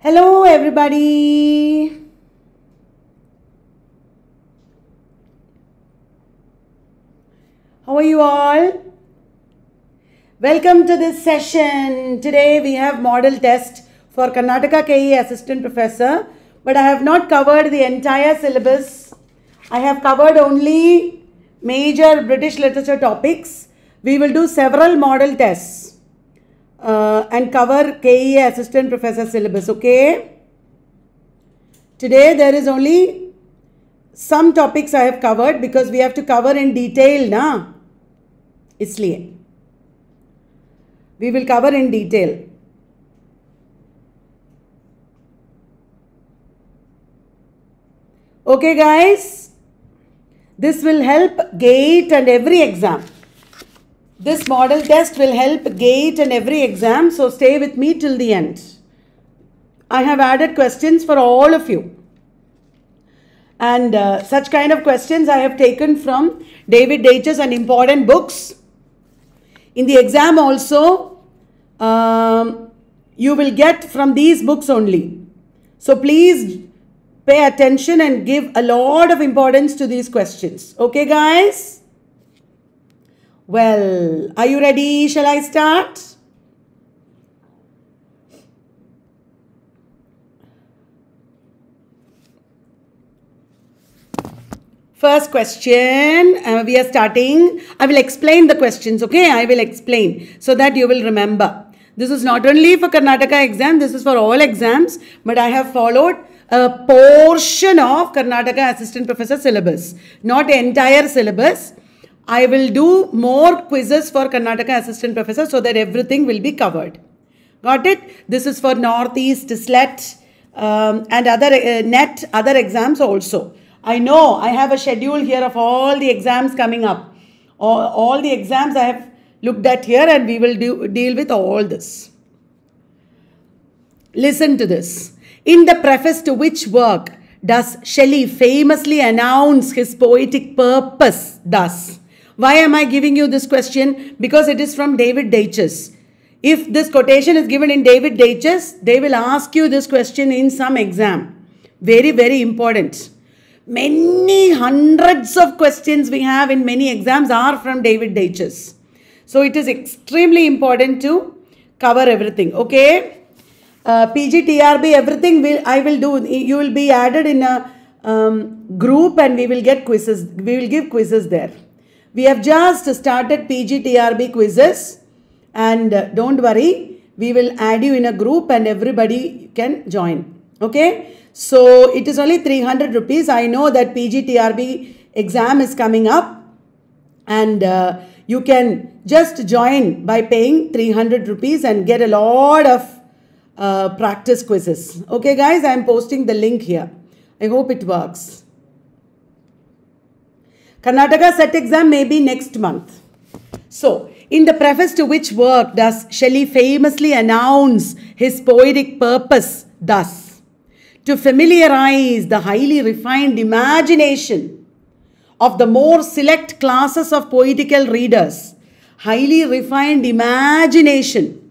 Hello everybody. How are you all? Welcome to this session. Today we have model test for Karnataka KE assistant professor, but I have not covered the entire syllabus. I have covered only major British literature topics. We will do several model tests. And cover KE assistant professor syllabus, okay? Today there is only some topics I have covered because we have to cover in detail, na? Isliye. We will cover in detail. Okay guys, this will help GATE and every exam. This model test will help GATE and every exam, so stay with me till the end. I have added questions for all of you. And such kind of questions I have taken from David Daiches and important books. In the exam also, you will get from these books only. So please pay attention and give a lot of importance to these questions. Okay guys? Well, are you ready? Shall I start? First question, we are starting. I will explain the questions, okay? I will explain so that you will remember. This is not only for Karnataka exam, this is for all exams, but I have followed a portion of Karnataka assistant professor syllabus, not entire syllabus. I will do more quizzes for Karnataka assistant professor so that everything will be covered. Got it? This is for Northeast, SLET and other NET, other exams also. I know I have a schedule here of all the exams coming up. All the exams I have looked at here, and we will deal with all this. Listen to this. In the preface to which work does Shelley famously announce his poetic purpose thus? Why am I giving you this question? Because it is from David Daiches. If this quotation is given in David Daiches, they will ask you this question in some exam. Very, very important. Many hundreds of questions we have in many exams are from David Daiches. So it is extremely important to cover everything. Okay. PG, TRB, everything I will do. You will be added in a group and we will get quizzes. We will give quizzes there. We have just started PG TRB quizzes and don't worry, we will add you in a group and everybody can join. Okay, so it is only 300 rupees. I know that PG TRB exam is coming up and you can just join by paying 300 rupees and get a lot of practice quizzes. Okay guys, I am posting the link here. I hope it works. Karnataka SET exam may be next month. So, in the preface to which work does Shelley famously announce his poetic purpose thus? To familiarize the highly refined imagination of the more select classes of poetical readers. Highly refined imagination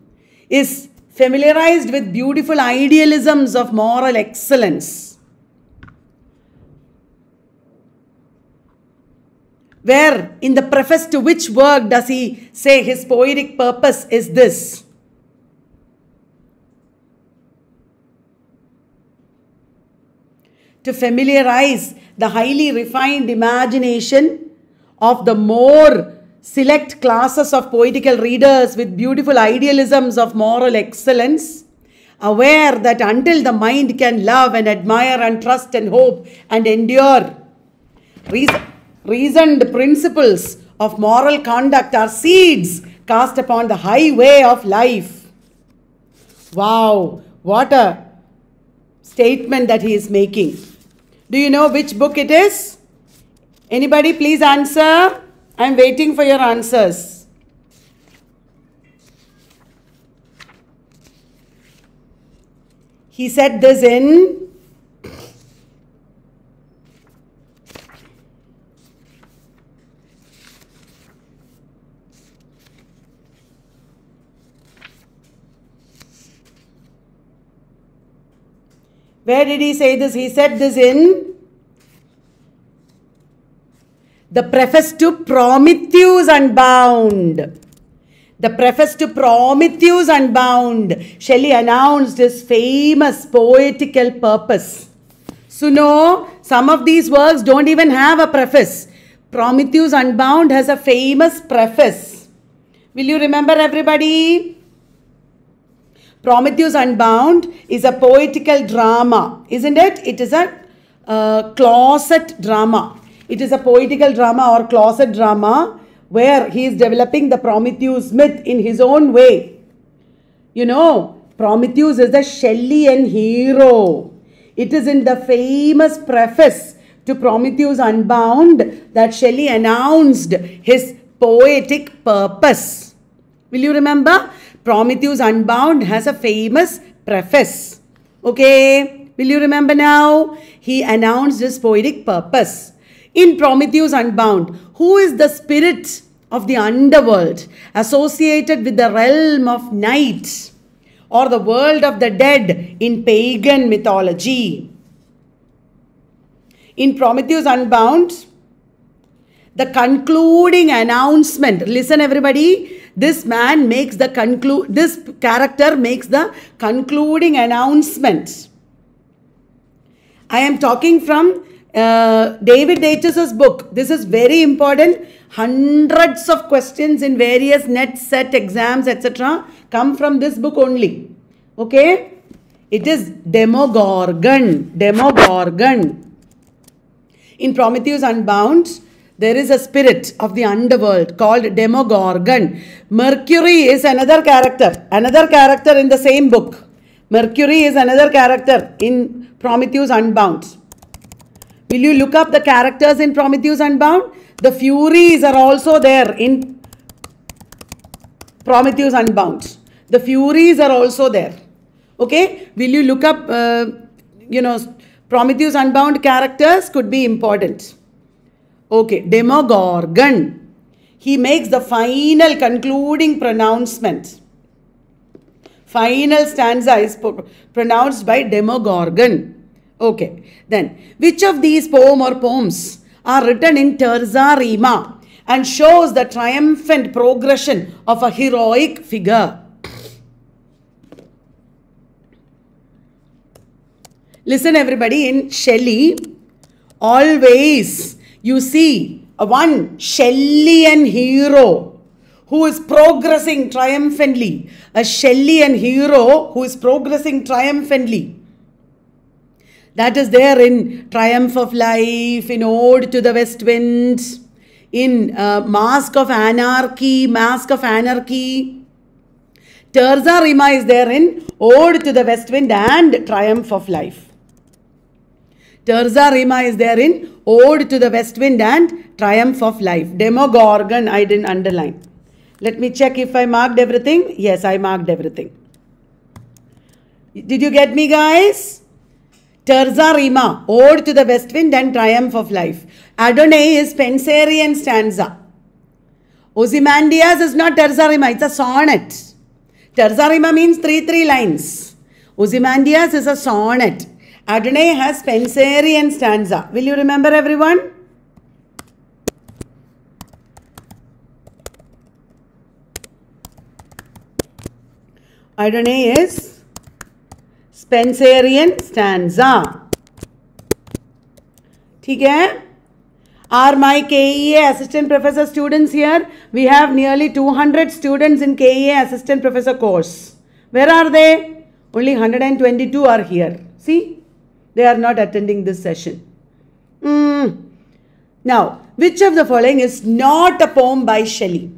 is familiarized with beautiful idealisms of moral excellence, where in the preface to which work does he say his poetic purpose is this? To familiarize the highly refined imagination of the more select classes of poetical readers with beautiful idealisms of moral excellence, aware that until the mind can love and admire and trust and hope and endure, reasoned principles of moral conduct are seeds cast upon the highway of life. Wow, what a statement that he is making. Do you know which book it is? Anybody please answer. I am waiting for your answers. He said this in Where did he say this? He said this in the preface to Prometheus Unbound. The preface to Prometheus Unbound, Shelley announced his famous poetical purpose. So no, some of these works don't even have a preface. Prometheus Unbound has a famous preface. Will you remember, everybody? Prometheus Unbound is a poetical drama, isn't it? It is a closet drama. It is a poetical drama or closet drama, where he is developing the Prometheus myth in his own way. You know, Prometheus is the Shelleyan hero. It is in the famous preface to Prometheus Unbound that Shelley announced his poetic purpose. Will you remember? Prometheus Unbound has a famous preface. Okay, will you remember now? He announced his poetic purpose. In Prometheus Unbound, who is the spirit of the underworld associated with the realm of night or the world of the dead in pagan mythology? In Prometheus Unbound, the concluding announcement, listen everybody, this character makes the concluding announcement. I am talking from David Daiches' book. This is very important. Hundreds of questions in various NET, SET exams, etc. come from this book only. Okay? It is Demogorgon. Demogorgon. In Prometheus Unbound, there is a spirit of the underworld called Demogorgon. Mercury is another character. Another character in the same book. Mercury is another character in Prometheus Unbound. Will you look up the characters in Prometheus Unbound? The Furies are also there in Prometheus Unbound. The Furies are also there. Okay? Will you look up, Prometheus Unbound characters could be important. Okay. Demogorgon. He makes the final concluding pronouncement. Final stanza is pronounced by Demogorgon. Okay, then, which of these poem or poems are written in Terza Rima and shows the triumphant progression of a heroic figure? Listen everybody, in Shelley, always you see one Shelleyan hero who is progressing triumphantly. A Shelleyan hero who is progressing triumphantly. That is there in Triumph of Life, in Ode to the West Wind, in Mask of Anarchy. Terza Rima is there in Ode to the West Wind and Triumph of Life. Terza Rima is there in Ode to the West Wind and Triumph of Life. Demogorgon, I didn't underline. Let me check if I marked everything. Yes, I marked everything. Did you get me, guys? Terza Rima, Ode to the West Wind and Triumph of Life. Adonai is Spenserian stanza. Ozymandias is not Terza Rima, it's a sonnet. Terza Rima means three lines. Ozymandias is a sonnet. Adonai has Spenserian stanza. Will you remember, everyone? Adonai is Spenserian stanza. ठीक है? Are my KEA assistant professor students here? We have nearly 200 students in KEA assistant professor course. Where are they? Only 122 are here. See? They are not attending this session. Now, which of the following is not a poem by Shelley?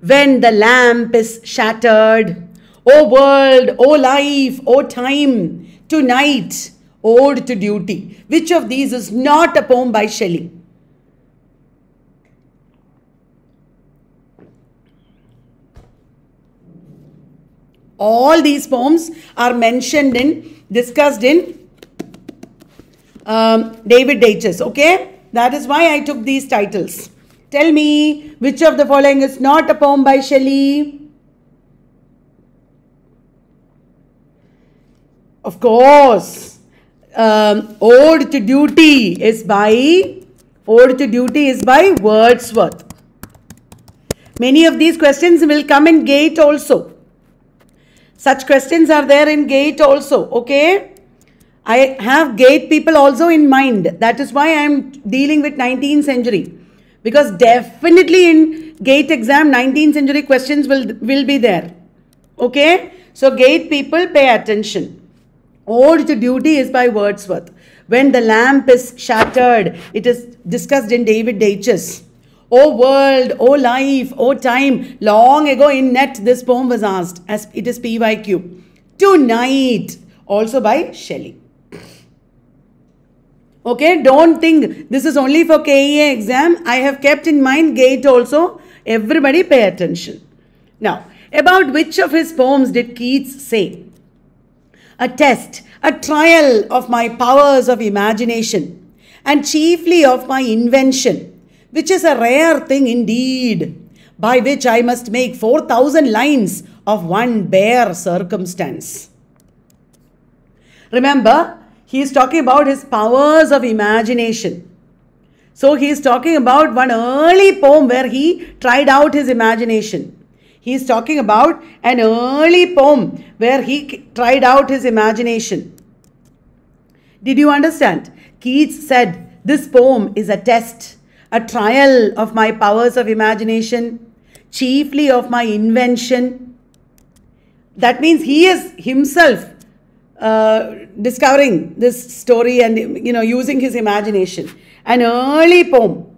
When the lamp is shattered. O world, O life, O time, tonight, Ode to duty. Which of these is not a poem by Shelley? All these poems are discussed in David Daiches. Okay, that is why I took these titles. Tell me, which of the following is not a poem by Shelley? Of course. Ode to Duty is by Wordsworth. Many of these questions will come in GATE also. Such questions are there in GATE also. Okay. I have GATE people also in mind. That is why I am dealing with 19th century. Because definitely in GATE exam, 19th century questions will be there. Okay. So GATE people, pay attention. Ode to Duty is by Wordsworth. When the lamp is shattered, it is discussed in David Daiches. O world, O life, O time. Long ago in net, this poem was asked, as it is PYQ. Tonight, also by Shelley. Okay, don't think this is only for KEA exam. I have kept in mind GATE also. Everybody pay attention. Now, about which of his poems did Keats say? A test, a trial of my powers of imagination and chiefly of my invention, which is a rare thing indeed, by which I must make 4,000 lines of one bare circumstance. Remember, he is talking about his powers of imagination. So he is talking about one early poem where he tried out his imagination. He is talking about an early poem where he tried out his imagination. Did you understand? Keats said, this poem is a test, a trial of my powers of imagination, chiefly of my invention. That means he is himself discovering this story and, you know, using his imagination. An early poem.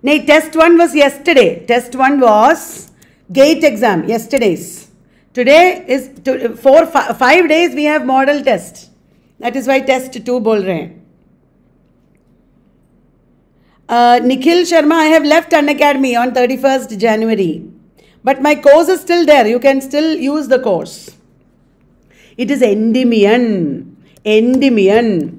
Nay, test one was yesterday. Test one was GATE exam, yesterday's. Today is 4-5 days we have model test. That is why test two bol rahe. Nikhil Sharma, I have left Unacademy on 31st January. But my course is still there. You can still use the course. It is Endymion. Endymion.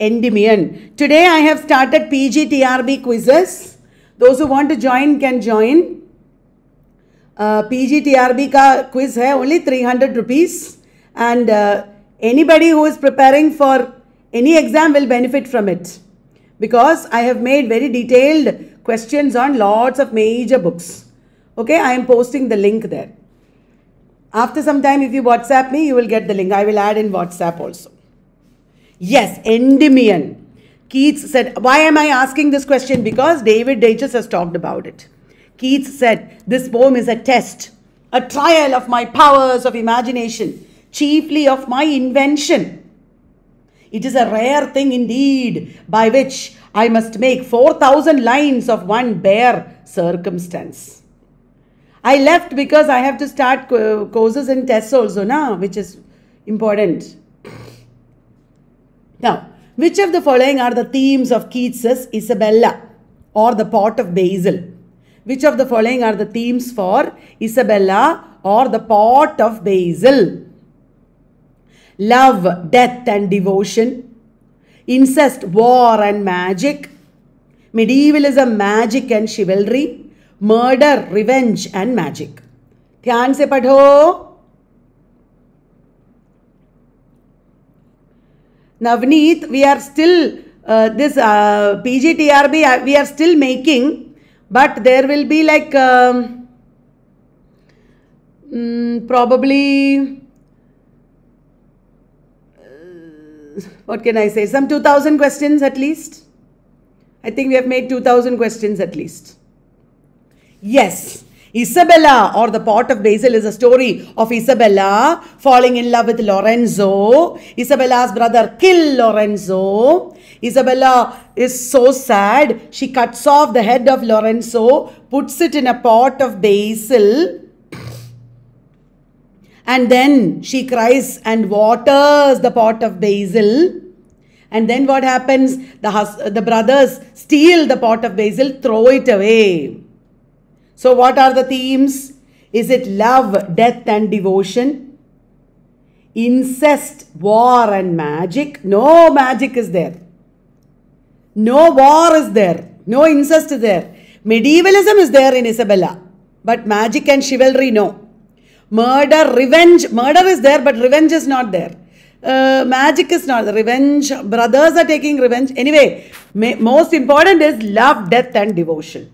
Endymion. Today I have started PGTRB quizzes. Those who want to join can join. PGTRB ka quiz hai only 300 rupees. And anybody who is preparing for any exam will benefit from it. Because I have made very detailed questions on lots of major books. Okay, I am posting the link there. After some time, if you WhatsApp me, you will get the link. I will add in WhatsApp also. Yes, Endymion. Keats said, why am I asking this question? Because David Daiches has talked about it. Keats said, this poem is a test, a trial of my powers of imagination, chiefly of my invention. It is a rare thing indeed, by which I must make 4,000 lines of one bare circumstance. I left because I have to start courses and tests also, na, which is important. Now, which of the following are the themes of Keats's Isabella or the Pot of Basil? Which of the following are the themes for Isabella or the Pot of Basil? Love, death and devotion. Incest, war and magic. Medievalism, magic and chivalry. Murder, revenge and magic. Dhyan se padho. Navneet, we are still, this PGTRB, we are still making, but there will be like probably, what can I say, some 2,000 questions at least. I think we have made 2,000 questions at least. Yes, Isabella or the Pot of Basil is a story of Isabella falling in love with Lorenzo. Isabella's brother kills Lorenzo. Isabella is so sad. She cuts off the head of Lorenzo, puts it in a pot of basil. And then she cries and waters the pot of basil. And then what happens? The brothers steal the pot of basil, throw it away. So what are the themes? Is it love, death and devotion? Incest, war and magic? No magic is there. No war is there. No incest is there. Medievalism is there in Isabella. But magic and chivalry, no. Murder, revenge. Murder is there, but revenge is not there. Magic is not there. Revenge. Brothers are taking revenge. Anyway, most important is love, death and devotion.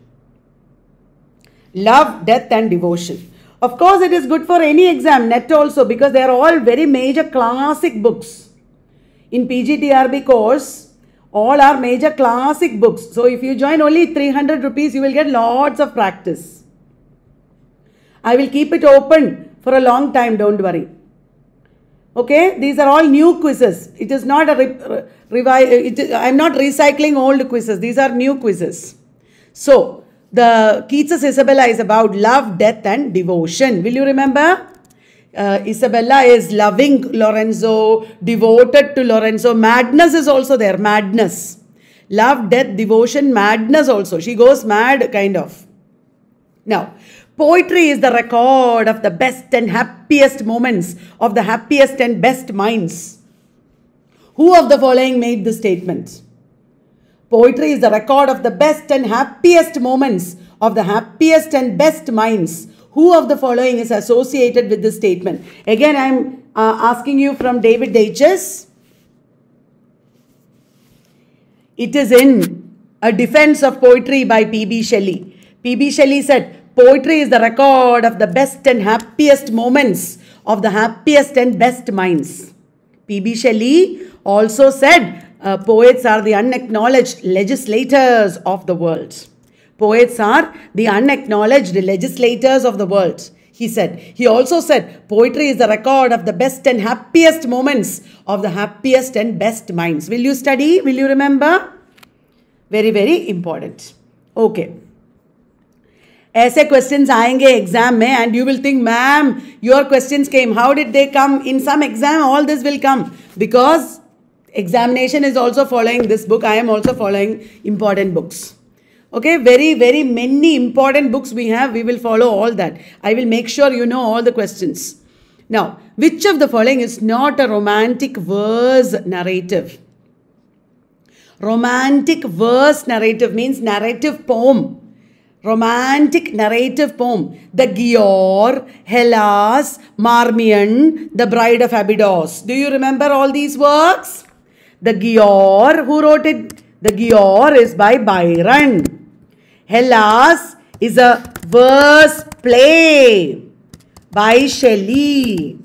Love, death and devotion. Of course, it is good for any exam, NET also, because they are all very major classic books. In PGTRB course, all are major classic books. So, if you join only 300 rupees, you will get lots of practice. I will keep it open for a long time, don't worry. Okay, these are all new quizzes. It is not a I am not recycling old quizzes. These are new quizzes. So, the Keats's Isabella is about love, death and devotion. Will you remember? Isabella is loving Lorenzo, devoted to Lorenzo. Madness is also there. Madness. Love, death, devotion, madness also. She goes mad kind of. Now, poetry is the record of the best and happiest moments of the happiest and best minds. Who of the following made this statement? Poetry is the record of the best and happiest moments of the happiest and best minds. Who of the following is associated with this statement? Again, I am asking you from David Daiches. It is in A Defense of Poetry by P.B. Shelley. P.B. Shelley said, poetry is the record of the best and happiest moments of the happiest and best minds. P.B. Shelley also said, poets are the unacknowledged legislators of the world. Poets are the unacknowledged legislators of the world, he said. He also said, poetry is the record of the best and happiest moments of the happiest and best minds. Will you study? Will you remember? Very, very important. Okay. Essay questions aayenge exam mein and you will think, ma'am, your questions came. How did they come? In some exam, all this will come because examination is also following this book. I am also following important books. Okay, very, very many important books we have. We will follow all that. I will make sure you know all the questions. Now, which of the following is not a romantic verse narrative? Romantic verse narrative means narrative poem. Romantic narrative poem. The Giaour, Hellas, Marmion, The Bride of Abydos. Do you remember all these works? The Giaour, who wrote it? The Giaour is by Byron. Hellas is a verse play by Shelley.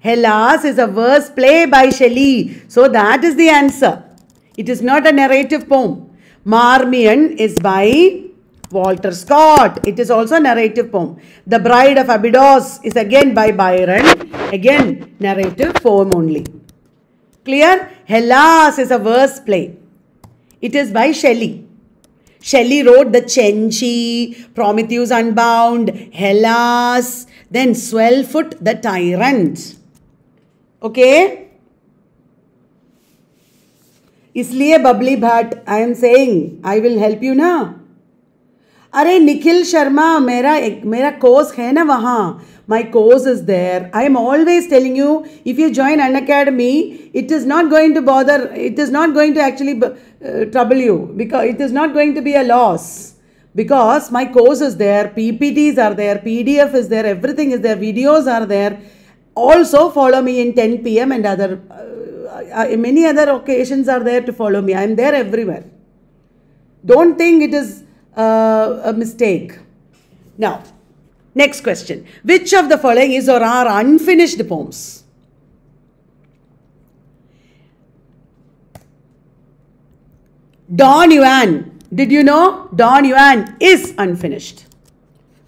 Hellas is a verse play by Shelley. So that is the answer. It is not a narrative poem. Marmion is by Walter Scott. It is also a narrative poem. The Bride of Abydos is again by Byron. Again, narrative poem only. Clear? Hellas is a verse play. It is by Shelley. Shelley wrote The Cenci, Prometheus Unbound, Hellas, then Swellfoot the Tyrant. Okay? Isliye bubbly bhat, I am saying, I will help you na. Arey Nikhil Sharma, mera course hai na wahan. My course is there. I am always telling you, if you join Unacademy, it is not going to bother. It is not going to actually trouble you because it is not going to be a loss because my course is there. PPTs are there. PDF is there. Everything is there. Videos are there. Also follow me in 10 p.m. and other many other occasions are there to follow me. I am there everywhere. Don't think it is a mistake. Now, next question. Which of the following is or are unfinished poems? Don Juan. Did you know? Don Juan is unfinished.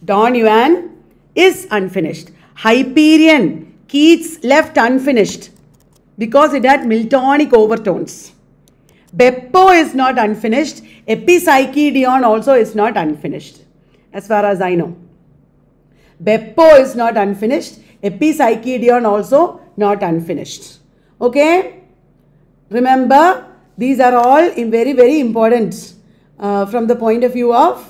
Don Juan is unfinished. Hyperion. Keats left unfinished because it had Miltonic overtones. Beppo is not unfinished. Epipsychidion also is not unfinished as far as I know. Beppo is not unfinished. Epipsychidion also not unfinished. Okay. Remember, these are all very, very important from the point of view of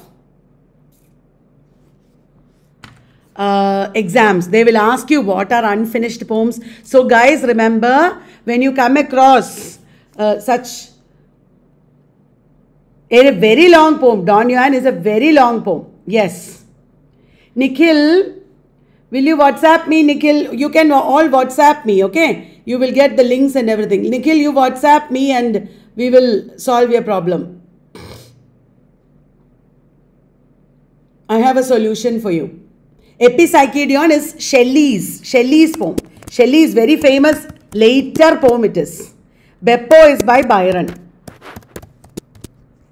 exams. They will ask you what are unfinished poems. So guys, remember when you come across such a very long poem. Don Juan is a very long poem. Yes. Nikhil, Will you WhatsApp me, Nikhil? You can all WhatsApp me, okay? You will get the links and everything. Nikhil, you WhatsApp me and we will solve your problem. I have a solution for you. Epipsychidion is Shelley's poem. Shelley is very famous. Later poem it is. Beppo is by Byron.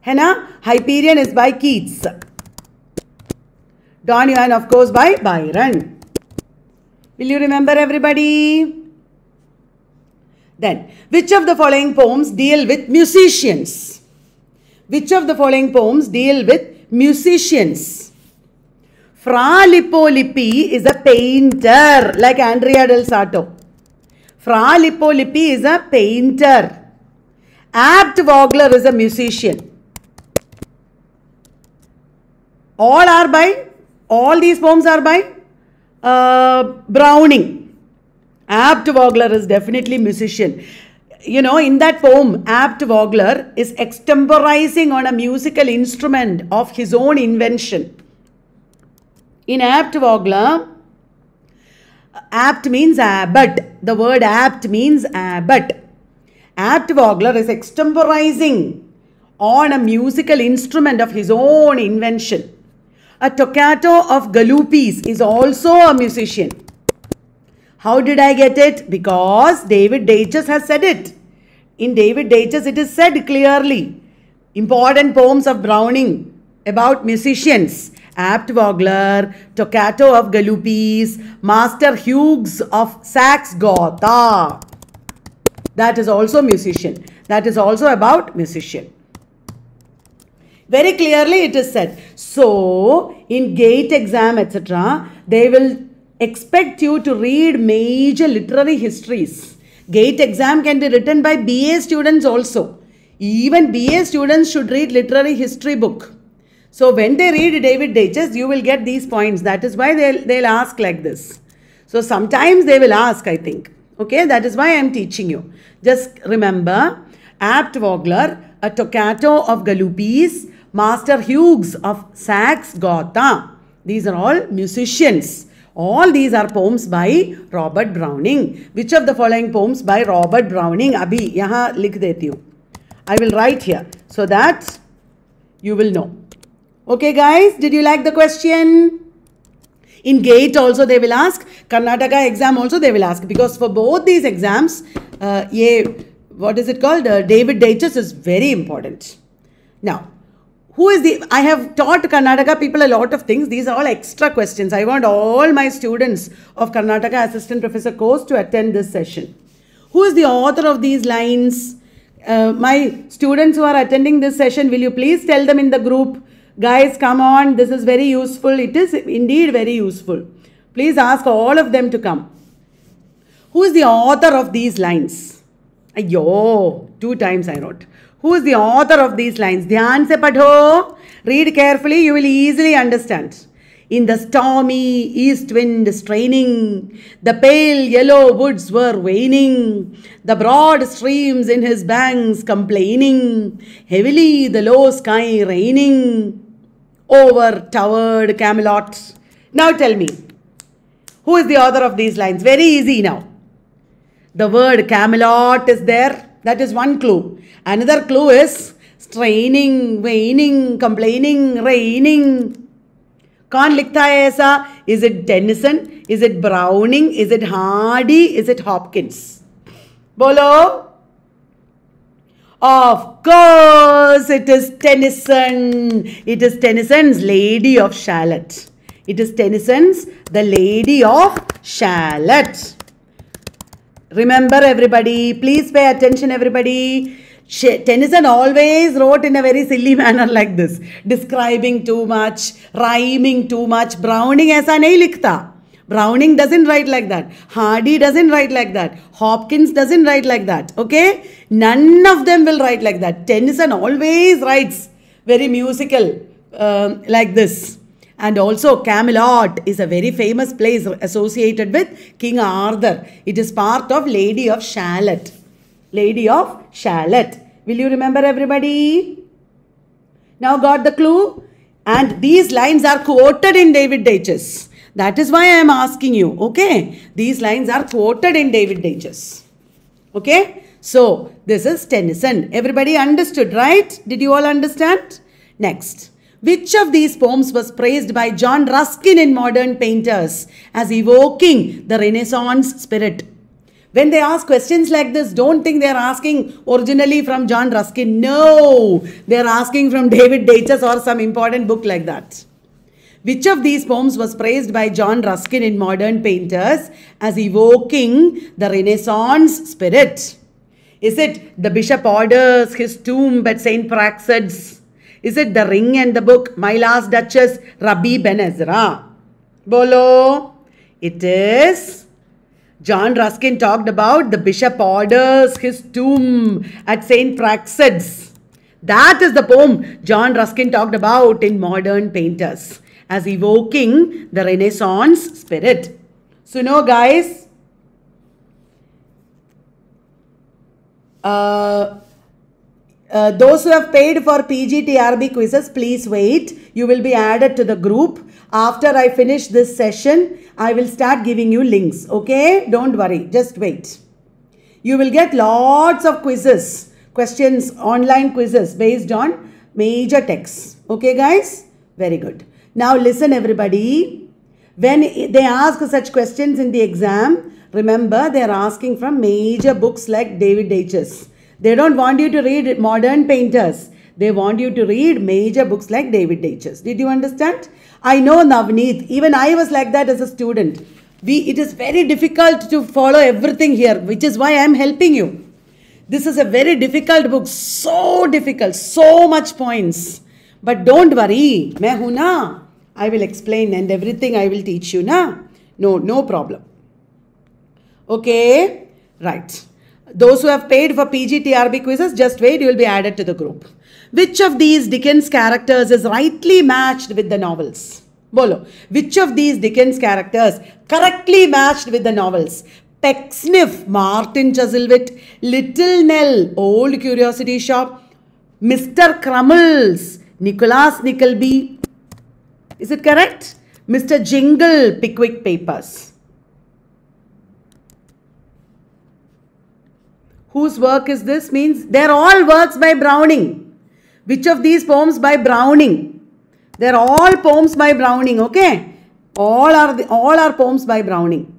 Henna, Hyperion is by Keats. Don Juan, of course, by Byron. Will you remember, everybody? Then, which of the following poems deal with musicians? Which of the following poems deal with musicians? Fra Lippo Lippi is a painter, like Andrea del Sarto. Fra Lippo Lippi is a painter. Abt Vogler is a musician. All these poems are by Browning. Abt Vogler is definitely musician. You know, in that poem, Abt Vogler is extemporizing on a musical instrument of his own invention. In Abt Vogler, apt means abbot. The word apt means abbot. Abt Vogler is extemporizing on a musical instrument of his own invention. A Toccato of Galuppi's is also a musician. How did I get it? Because David Daiches has said it. In David Daiches, it is said clearly. Important poems of Browning about musicians. Abt Vogler, Toccato of Galuppi's, Master Hughes of Saxe Gotha. That is also musician. That is also about musician. Very clearly it is said. So, in GATE exam, etc., they will expect you to read major literary histories. GATE exam can be written by BA students also. Even BA students should read literary history book. So, when they read David Daiches, you will get these points. That is why they'll ask like this. So, sometimes they will ask, I think. Okay, that is why I am teaching you. Just remember, Abt Vogler, a Toccato of Galuppi's, Master Hughes of Saxe Gotha. These are all musicians. All these are poems by Robert Browning. Which of the following poems by Robert Browning? Abhi, yahan likh deti hu. I will write here so that you will know. Okay guys, did you like the question? In GATE also they will ask. Karnataka exam also they will ask. Because for both these exams, what is it called? David Daiches is very important. Now, who is the... I have taught Karnataka people a lot of things. These are all extra questions. I want all my students of Karnataka Assistant Professor course to attend this session. Who is the author of these lines? My students who are attending this session, will you please tell them in the group? Guys, come on. This is very useful. It is indeed very useful. Please ask all of them to come. Who is the author of these lines? Yo, two times I wrote. Who is the author of these lines? Dhyan se padho. Read carefully. You will easily understand. In the stormy east wind straining, the pale yellow woods were waning, the broad streams in his banks complaining, heavily the low sky raining, over towered Camelot. Now tell me, who is the author of these lines? Very easy now. The word Camelot is there. That is one clue. Another clue is straining, waning, complaining, raining. Kaun likhta hai aisa? Is it Tennyson? Is it Browning? Is it Hardy? Is it Hopkins? Bolo. Of course, it is Tennyson. It is Tennyson's Lady of Shalott. It is Tennyson's The Lady of Shalott. Remember everybody, please pay attention everybody. Tennyson always wrote in a very silly manner like this. Describing too much, rhyming too much. Browning aisa nahi likhta. Browning doesn't write like that. Hardy doesn't write like that. Hopkins doesn't write like that. Okay? None of them will write like that. Tennyson always writes very musical like this. And also Camelot is a very famous place associated with King Arthur. It is part of Lady of Shalott. Lady of Shalott. Will you remember everybody? Now got the clue? And these lines are quoted in David Daiches. That is why I am asking you, okay? These lines are quoted in David Daiches, okay? So, this is Tennyson. Everybody understood, right? Did you all understand? Next. Which of these poems was praised by John Ruskin in Modern Painters as evoking the Renaissance spirit? When they ask questions like this, don't think they are asking originally from John Ruskin. No, they are asking from David Daiches or some important book like that. Which of these poems was praised by John Ruskin in Modern Painters as evoking the Renaissance spirit? Is it The Bishop Orders His Tomb at St. Praxedes? Is it The Ring and the Book, My Last Duchess, Rabbi Ben Ezra? Bolo. It is. John Ruskin talked about The Bishop Orders His Tomb at St. Praxedes. That is the poem John Ruskin talked about in Modern Painters as evoking the Renaissance spirit. So, no, guys. Those who have paid for PGTRB quizzes, please wait. You will be added to the group. After I finish this session, I will start giving you links. Okay? Don't worry. Just wait. You will get lots of quizzes, questions, online quizzes based on major texts. Okay, guys? Very good. Now, listen, everybody. When they ask such questions in the exam, remember they are asking from major books like David Daiches. They don't want you to read Modern Painters. They want you to read major books like David Daiches. Did you understand? I know, Navneet. Even I was like that as a student. It is very difficult to follow everything here, which is why I am helping you. This is a very difficult book. So difficult. So much points. But don't worry. Main hu na. I will explain and everything I will teach you. Na? No, no problem. Okay? Right. Those who have paid for PGTRB quizzes, just wait, you will be added to the group. Which of these Dickens characters is rightly matched with the novels? Bolo. Which of these Dickens characters correctly matched with the novels? Pecksniff, Martin Chuzzlewit, Little Nell, Old Curiosity Shop, Mr. Crummles, Nicholas Nickleby. Is it correct? Mr. Jingle, Pickwick Papers. Whose work is this? Means they're all works by Browning. Which of these poems by Browning? They're all poems by Browning. Okay, all are poems by Browning.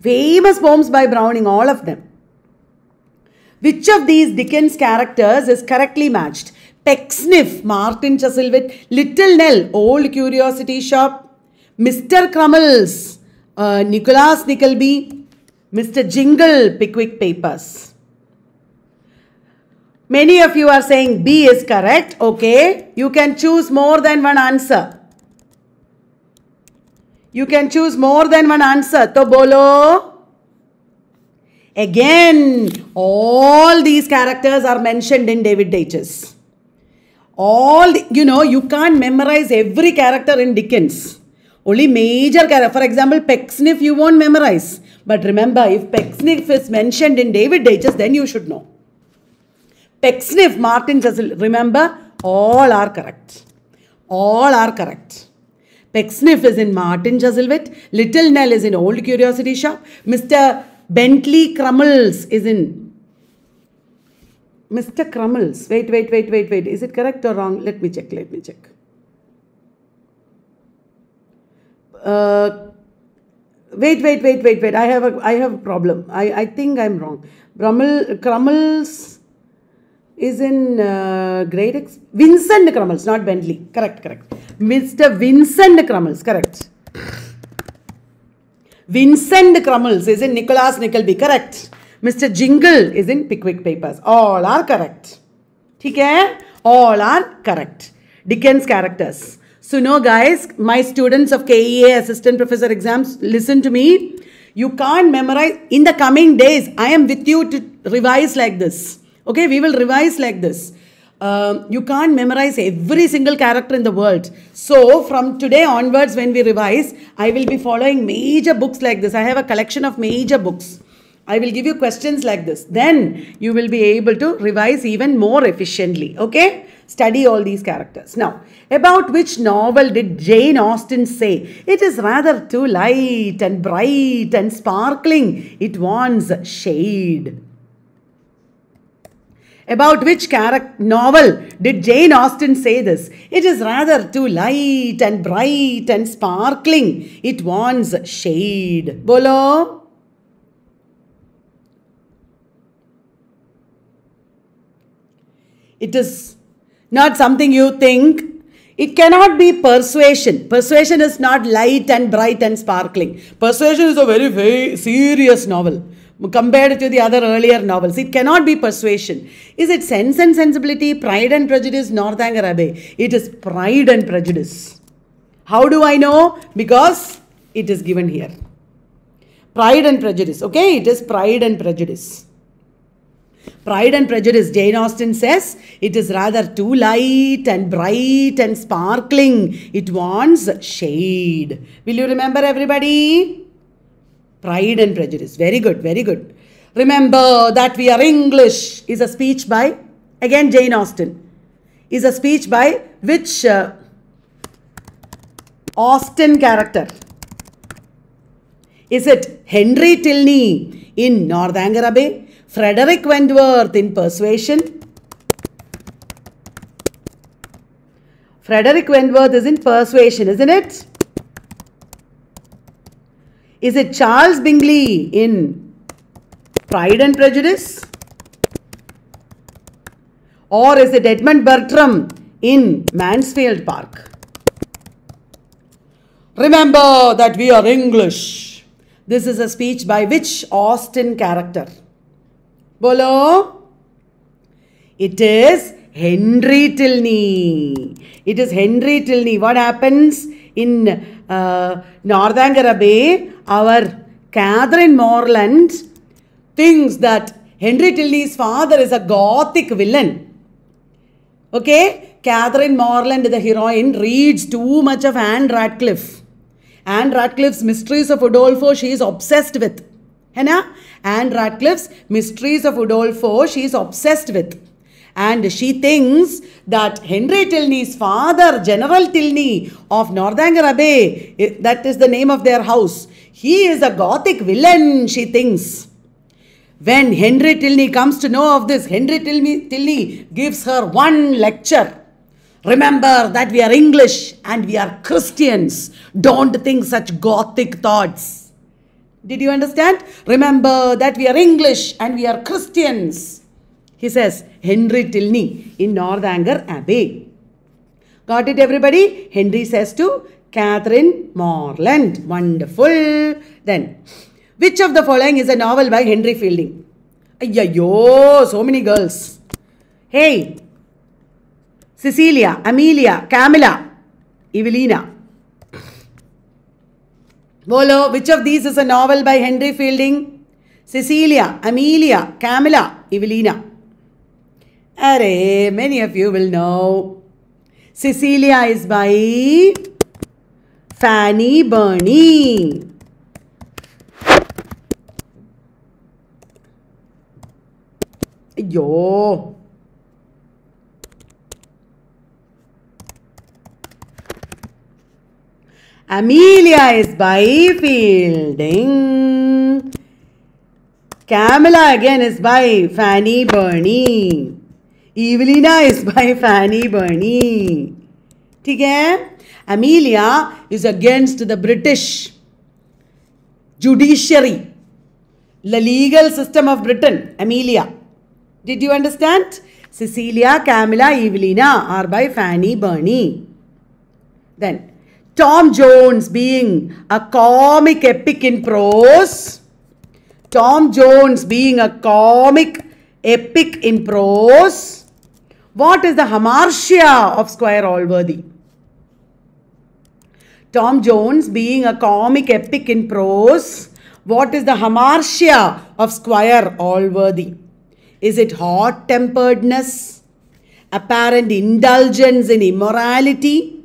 Famous poems by Browning, all of them. Which of these Dickens characters is correctly matched? Pecksniff, Martin Chuzzlewit, Little Nell, Old Curiosity Shop, Mr. Crummles, Nicholas Nickleby. Mr. Jingle, Pickwick Papers. Many of you are saying B is correct. Okay. You can choose more than one answer. You can choose more than one answer. To bolo. Again, all these characters are mentioned in David Daiches. You can't memorize every character in Dickens. Only major character. For example, Pecksniff you won't memorize. But remember, if Pecksniff is mentioned in David Daiches, then you should know. Pecksniff, Martin Chuzzlewit. Remember, all are correct. All are correct. Pecksniff is in Martin Chuzzlewit. Little Nell is in Old Curiosity Shop. Mr. Bentley Crummles is in... Mr. Crummles. Wait. Is it correct or wrong? Let me check. Wait. I have a problem. I think I'm wrong. Crummles is in Vincent Crummles, not Bentley. Correct. Mr. Vincent Crummles, correct. Vincent Crummles is in Nicholas Nickleby, correct. Mr. Jingle is in Pickwick Papers. All are correct. Okay? All are correct. Dickens characters. So, no, guys, my students of KEA Assistant Professor exams, listen to me. You can't memorize. In the coming days, I am with you to revise like this. Okay, we will revise like this. You can't memorize every single character in the world. So, from today onwards, when we revise, I will be following major books like this. I have a collection of major books. I will give you questions like this. Then you will be able to revise even more efficiently. Okay? Study all these characters. Now, about which novel did Jane Austen say, "It is rather too light and bright and sparkling. It wants shade"? About which novel did Jane Austen say this? "It is rather too light and bright and sparkling. It wants shade"? Bolo. It is not something you think. It cannot be Persuasion. Persuasion is not light and bright and sparkling. Persuasion is a very, very serious novel compared to the other earlier novels. It cannot be Persuasion. Is it Sense and Sensibility, Pride and Prejudice, Northanger Abbey? It is Pride and Prejudice. How do I know? Because it is given here. Pride and Prejudice. Okay, it is Pride and Prejudice. Pride and Prejudice, Jane Austen says, "It is rather too light and bright and sparkling. It wants shade." Will you remember, everybody? Pride and Prejudice. Very good, very good. Remember That We Are English is a speech by, again, Jane Austen. Is a speech by which Austen character? Is it Henry Tilney in Northanger Abbey? Frederick Wentworth in Persuasion? Frederick Wentworth is in Persuasion, isn't it? Is it Charles Bingley in Pride and Prejudice? Or is it Edmund Bertram in Mansfield Park? Remember That We Are English. This is a speech by which Austen character? Bolo. It is Henry Tilney. It is Henry Tilney. What happens in Northanger Abbey? Our Catherine Morland thinks that Henry Tilney's father is a Gothic villain. Okay? Catherine Morland, the heroine, reads too much of Anne Radcliffe. Anne Radcliffe's Mysteries of Udolpho she is obsessed with. Henna? Anne Radcliffe's Mysteries of Udolpho she is obsessed with. And she thinks that Henry Tilney's father, General Tilney of Northanger Abbey, that is the name of their house, he is a Gothic villain, she thinks. When Henry Tilney comes to know of this, Henry Tilney gives her one lecture. Remember that we are English and we are Christians. Don't think such Gothic thoughts. Did you understand? Remember that we are English and we are Christians. He says, Henry Tilney in Northanger Abbey. Got it, everybody? Henry says to Catherine Morland. Wonderful. Then, which of the following is a novel by Henry Fielding? Ayyo, so many girls. Hey, Cecilia, Amelia, Camilla, Evelina. Bolo, which of these is a novel by Henry Fielding? Cecilia, Amelia, Camilla, Evelina. Array, many of you will know. Cecilia is by Fanny Burney. Yo. Amelia is by Fielding. Camilla again is by Fanny Burney. Evelina is by Fanny Burney. Okay? Amelia is against the British judiciary, the legal system of Britain. Amelia. Did you understand? Cecilia, Camilla, Evelina are by Fanny Burney. Then, Tom Jones being a comic epic in prose. Tom Jones being a comic epic in prose. What is the hamartia of Squire Allworthy? Tom Jones being a comic epic in prose. What is the hamartia of Squire Allworthy? Is it hot-temperedness? Apparent indulgence in immorality?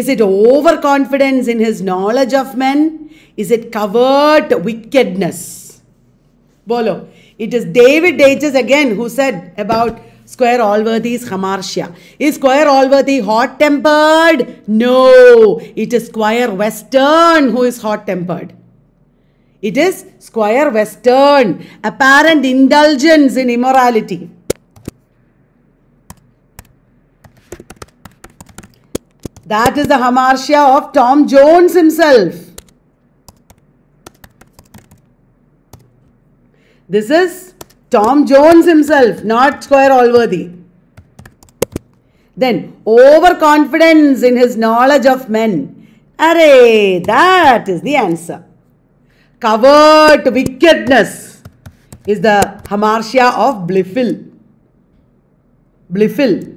Is it overconfidence in his knowledge of men? Is it covert wickedness? Bolo. It is David Daiches again who said about Squire Allworthy's hamartia. Is Squire Allworthy hot-tempered? No. It is Squire Western who is hot-tempered. It is Squire Western. Apparent indulgence in immorality. That is the hamartia of Tom Jones himself. This is Tom Jones himself, not Squire Allworthy. Then, overconfidence in his knowledge of men. Array, that is the answer. Covert wickedness is the hamartia of Blifil. Blifil.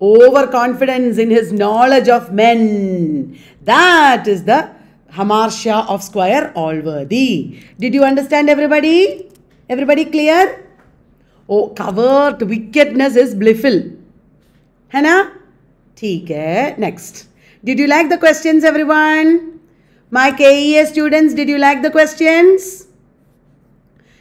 Overconfidence in his knowledge of men. That is the hamartia of Squire Allworthy. Did you understand, everybody? Everybody clear? Oh, covert wickedness is Blifil. Hai na? Theek hai. Next. Did you like the questions, everyone? My KEA students, did you like the questions?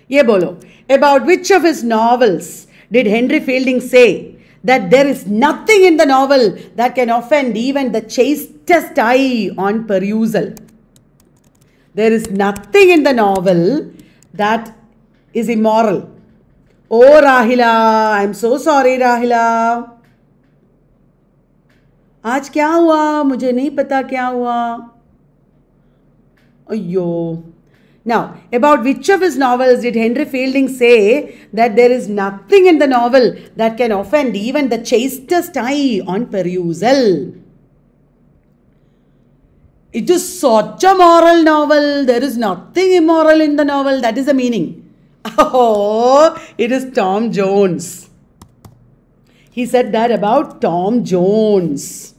Ye bolo. About which of his novels did Henry Fielding say that there is nothing in the novel that can offend even the chastest eye on perusal? There is nothing in the novel that is immoral. Oh, Rahila, I'm so sorry, Rahila. Aaj kya hua? Mujhe nahi pata kya hua. Ayyo. Now, about which of his novels did Henry Fielding say that there is nothing in the novel that can offend even the chastest eye on perusal? It is such a moral novel. There is nothing immoral in the novel. That is the meaning. Oh, it is Tom Jones. He said that about Tom Jones.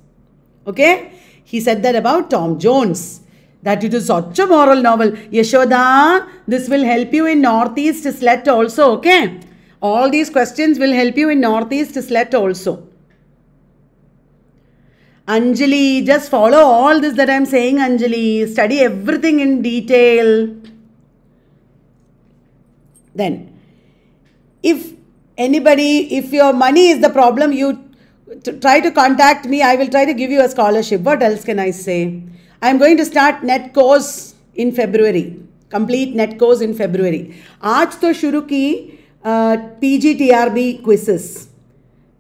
Okay? He said that about Tom Jones. That it is such a moral novel. Yashoda, this will help you in Northeast SLET also, okay? All these questions will help you in Northeast SLET also. Anjali, just follow all this that I am saying, Anjali. Study everything in detail. Then, if your money is the problem, you try to contact me. I will try to give you a scholarship. What else can I say? I am going to start net course in February. Complete net course in February. Aaj to shuru ki PGTRB quizzes.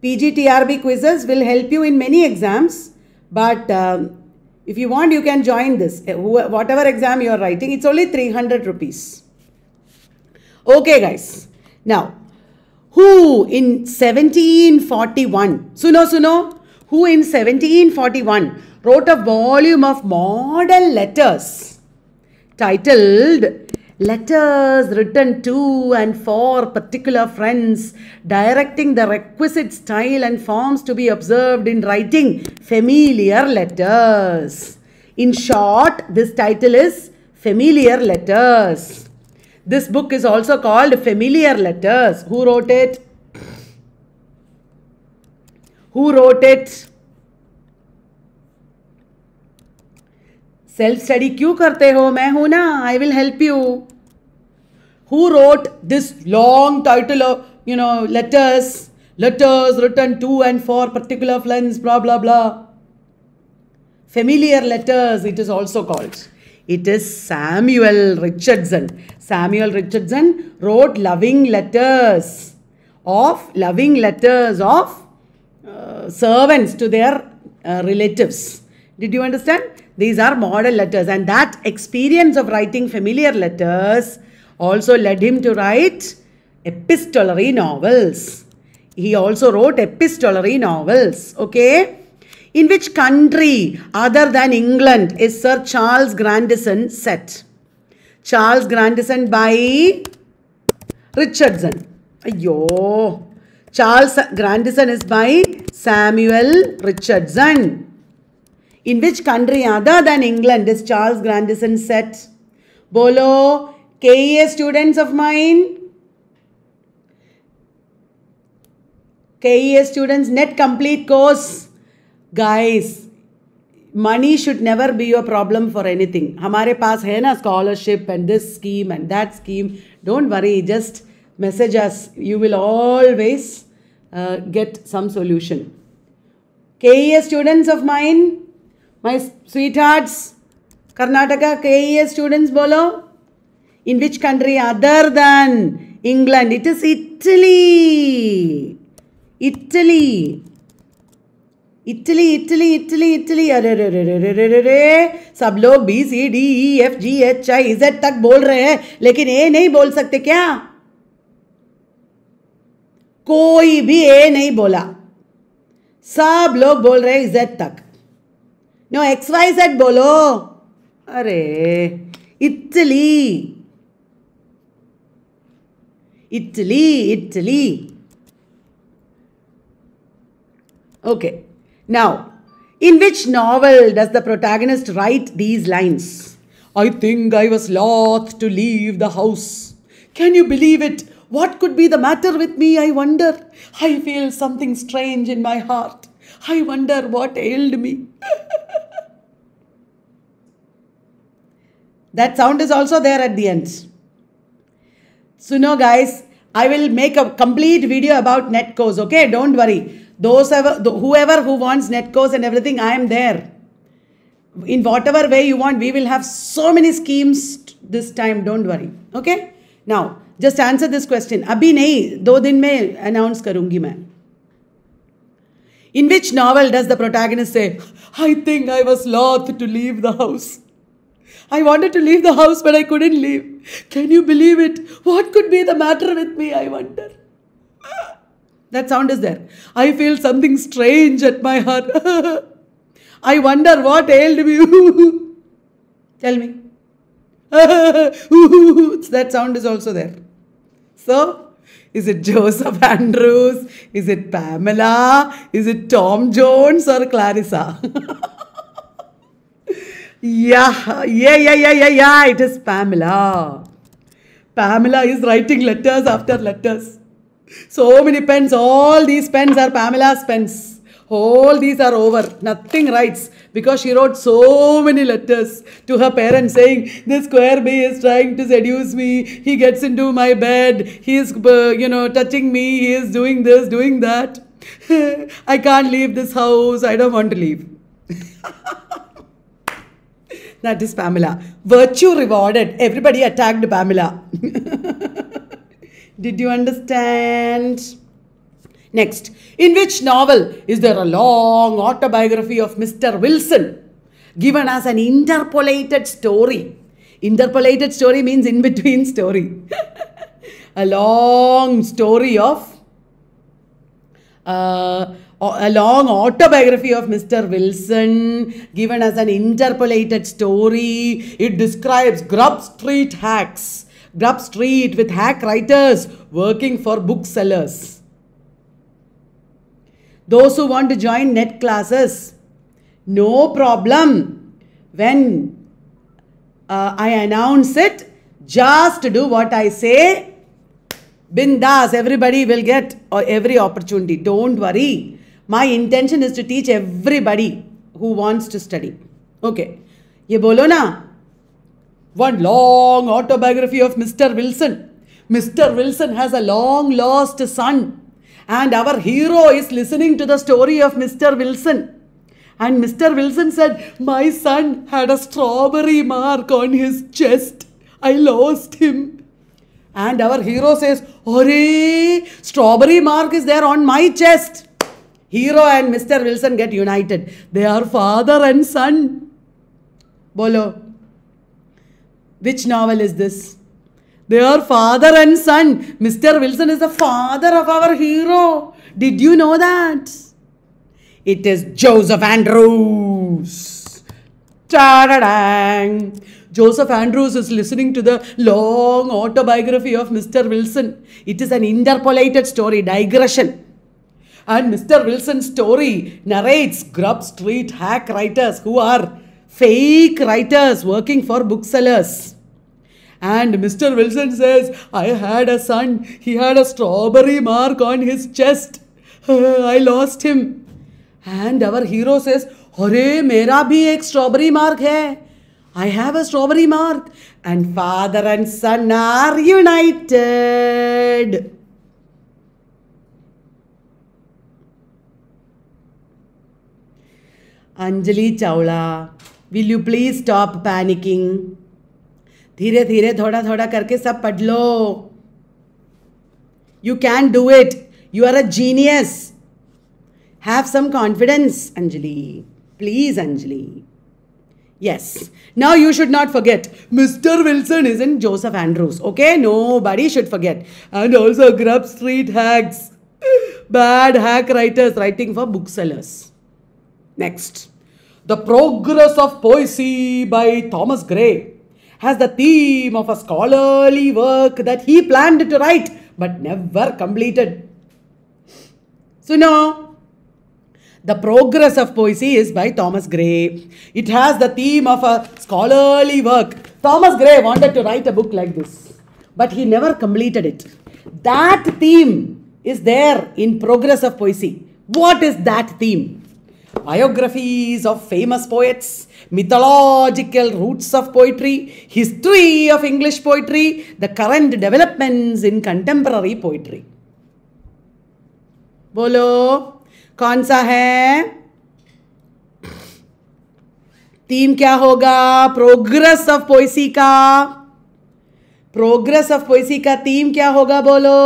PGTRB quizzes will help you in many exams. But if you want, you can join this. Whatever exam you are writing, it's only 300 rupees. Okay, guys. Now, who in 1741? Suno. Who in 1741? Wrote a volume of modern letters titled Letters Written to and for Particular Friends, directing the requisite style and forms to be observed in writing familiar letters. In short, this title is Familiar Letters. This book is also called Familiar Letters. Who wrote it? Who wrote it? Self study क्यों करते हो? मैं हूँ ना. I will help you. Who wrote this long title of, you know, letters written to and for particular friends, blah blah blah. Familiar Letters, it is also called. It is Samuel Richardson. Samuel Richardson wrote loving letters of servants to their relatives. Did you understand? These are model letters, and that experience of writing familiar letters also led him to write epistolary novels. He also wrote epistolary novels, okay? In which country other than England is Sir Charles Grandison set? Charles Grandison by Richardson. Ayyo. Charles Grandison is by Samuel Richardson. In which country other than England is Charles Grandison set? Bolo, KEA students of mine. KEA students, net complete course. Guys, money should never be your problem for anything. हमारे पास है ना scholarship and this scheme and that scheme. Don't worry, just message us. You will always get some solution. KES students of mine, my sweethearts, Karnataka KES students, bolo. In which country other than England? It is Italy. Italy. Italy, Italy, Italy, Italy. अरे रे रे रे रे रे रे सब लोग B C D E F G H I Z तक बोल रहे हैं, लेकिन A नहीं बोल सकते क्या? कोई भी A नहीं बोला. सब लोग बोल रहे हैं Z तक. No, X Y Z बोलो. अरे Italy, Italy, Italy. Okay. Now, in which novel does the protagonist write these lines? I think I was loth to leave the house. Can you believe it? What could be the matter with me, I wonder? I feel something strange in my heart. I wonder what ailed me. That sound is also there at the end. So no, guys, I will make a complete video about net course. Okay, don't worry. Those ever, whoever who wants net course and everything, I am there. In whatever way you want, we will have so many schemes this time. Don't worry. Okay. Now, just answer this question. Abhi nahi, do din mein announce karungi main. In which novel does the protagonist say, I think I was loath to leave the house. I wanted to leave the house, but I couldn't leave. Can you believe it? What could be the matter with me, I wonder? That sound is there. I feel something strange at my heart. I wonder what ailed me. Tell me. That sound is also there. So, is it Joseph Andrews? Is it Pamela? Is it Tom Jones or Clarissa? Yeah. It is Pamela. Pamela is writing letters after letters. So many pens. All these pens are Pamela's pens. All these are over. Nothing writes because she wrote so many letters to her parents saying, this square bee is trying to seduce me. He gets into my bed. He is, touching me. He is doing this, doing that. I can't leave this house. I don't want to leave. That is Pamela. Virtue rewarded. Everybody attacked Pamela. Did you understand? Next. In which novel is there a long autobiography of Mr. Wilson given as an interpolated story? Interpolated story means in between story. A long story of... a long autobiography of Mr. Wilson given as an interpolated story. It describes Grub Street hacks. Grub Street with hack writers working for booksellers. Those who want to join net classes, no problem. When I announce it, just do what I say. Bindas, everybody will get every opportunity. Don't worry. My intention is to teach everybody who wants to study. Okay. Ye bolo na. One long autobiography of Mr. Wilson. Mr. Wilson has a long lost son. And our hero is listening to the story of Mr. Wilson. And Mr. Wilson said, my son had a strawberry mark on his chest. I lost him. And our hero says, "Hooray! Strawberry mark is there on my chest." Hero and Mr. Wilson get united. They are father and son. Bolo. Which novel is this? They are father and son. Mr. Wilson is the father of our hero. Did you know that? It is Joseph Andrews. Ta-da-dang. Joseph Andrews is listening to the long autobiography of Mr. Wilson. It is an interpolated story, digression. And Mr. Wilson's story narrates Grub Street hack writers who are fake writers working for booksellers. And Mr. Wilson says, I had a son. He had a strawberry mark on his chest. I lost him. And our hero says, अरे मेरा भी एक strawberry mark है. I have a strawberry mark and father and son are united. Anjali Chawla, will you please stop panicking? धीरे धीरे थोड़ा थोड़ा करके सब पढ़ लो. You can do it. You are a genius. Have some confidence, Anjali. Please, Anjali. Yes. Now you should not forget. Mr. Wilson isn't Joseph Andrews. Okay? Nobody should forget. And also Grub Street hacks. Bad hack writers writing for booksellers. Next. The Progress of Poesy by Thomas Gray has the theme of a scholarly work that he planned to write but never completed. So now, The Progress of Poesy is by Thomas Gray. It has the theme of a scholarly work. Thomas Gray wanted to write a book like this, but he never completed it. That theme is there in Progress of Poesy. What is that theme? Biographies of famous poets, mythological roots of poetry, history of English poetry, the current developments in contemporary poetry. Bolo. कौन सा है theme? क्या होगा progress of poesy का? Progress of poesy का theme क्या होगा? बोलो.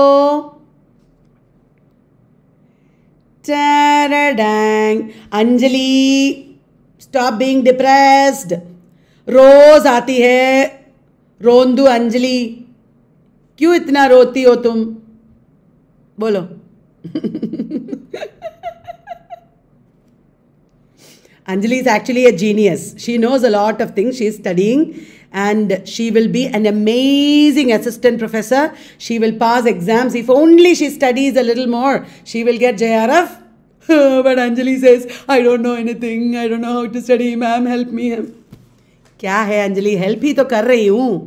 टैंग अंजलि, स्टॉप बीइंग डिप्रेस्ड. रोज आती है रोंदू अंजलि, क्यों इतना रोती हो तुम? बोलो. Anjali is actually a genius. She knows a lot of things. She is studying and she will be an amazing assistant professor. She will pass exams. If only she studies a little more, she will get JRF. But Anjali says, I don't know anything. I don't know how to study. Ma'am, help me. Kya hai Anjali? Help hi to kar rahi hoon.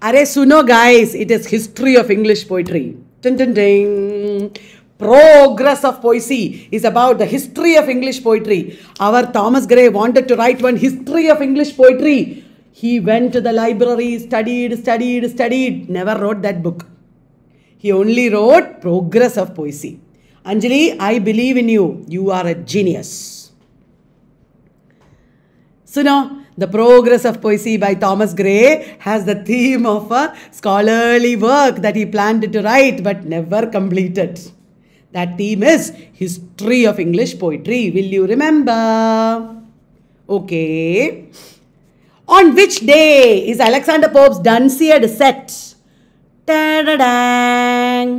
Arey suno guys, it is history of English poetry. Dun, dun, ding. Progress of Poesy is about the history of English poetry. Our Thomas Gray wanted to write one history of English poetry. He went to the library, studied, never wrote that book. He only wrote Progress of Poesy. Anjali, I believe in you. You are a genius. So now, The Progress of Poesy by Thomas Gray has the theme of a scholarly work that he planned to write but never completed. That theme is History of English Poetry. Will you remember? Okay. On which day is Alexander Pope's Dunciad set? Ta-da-dang.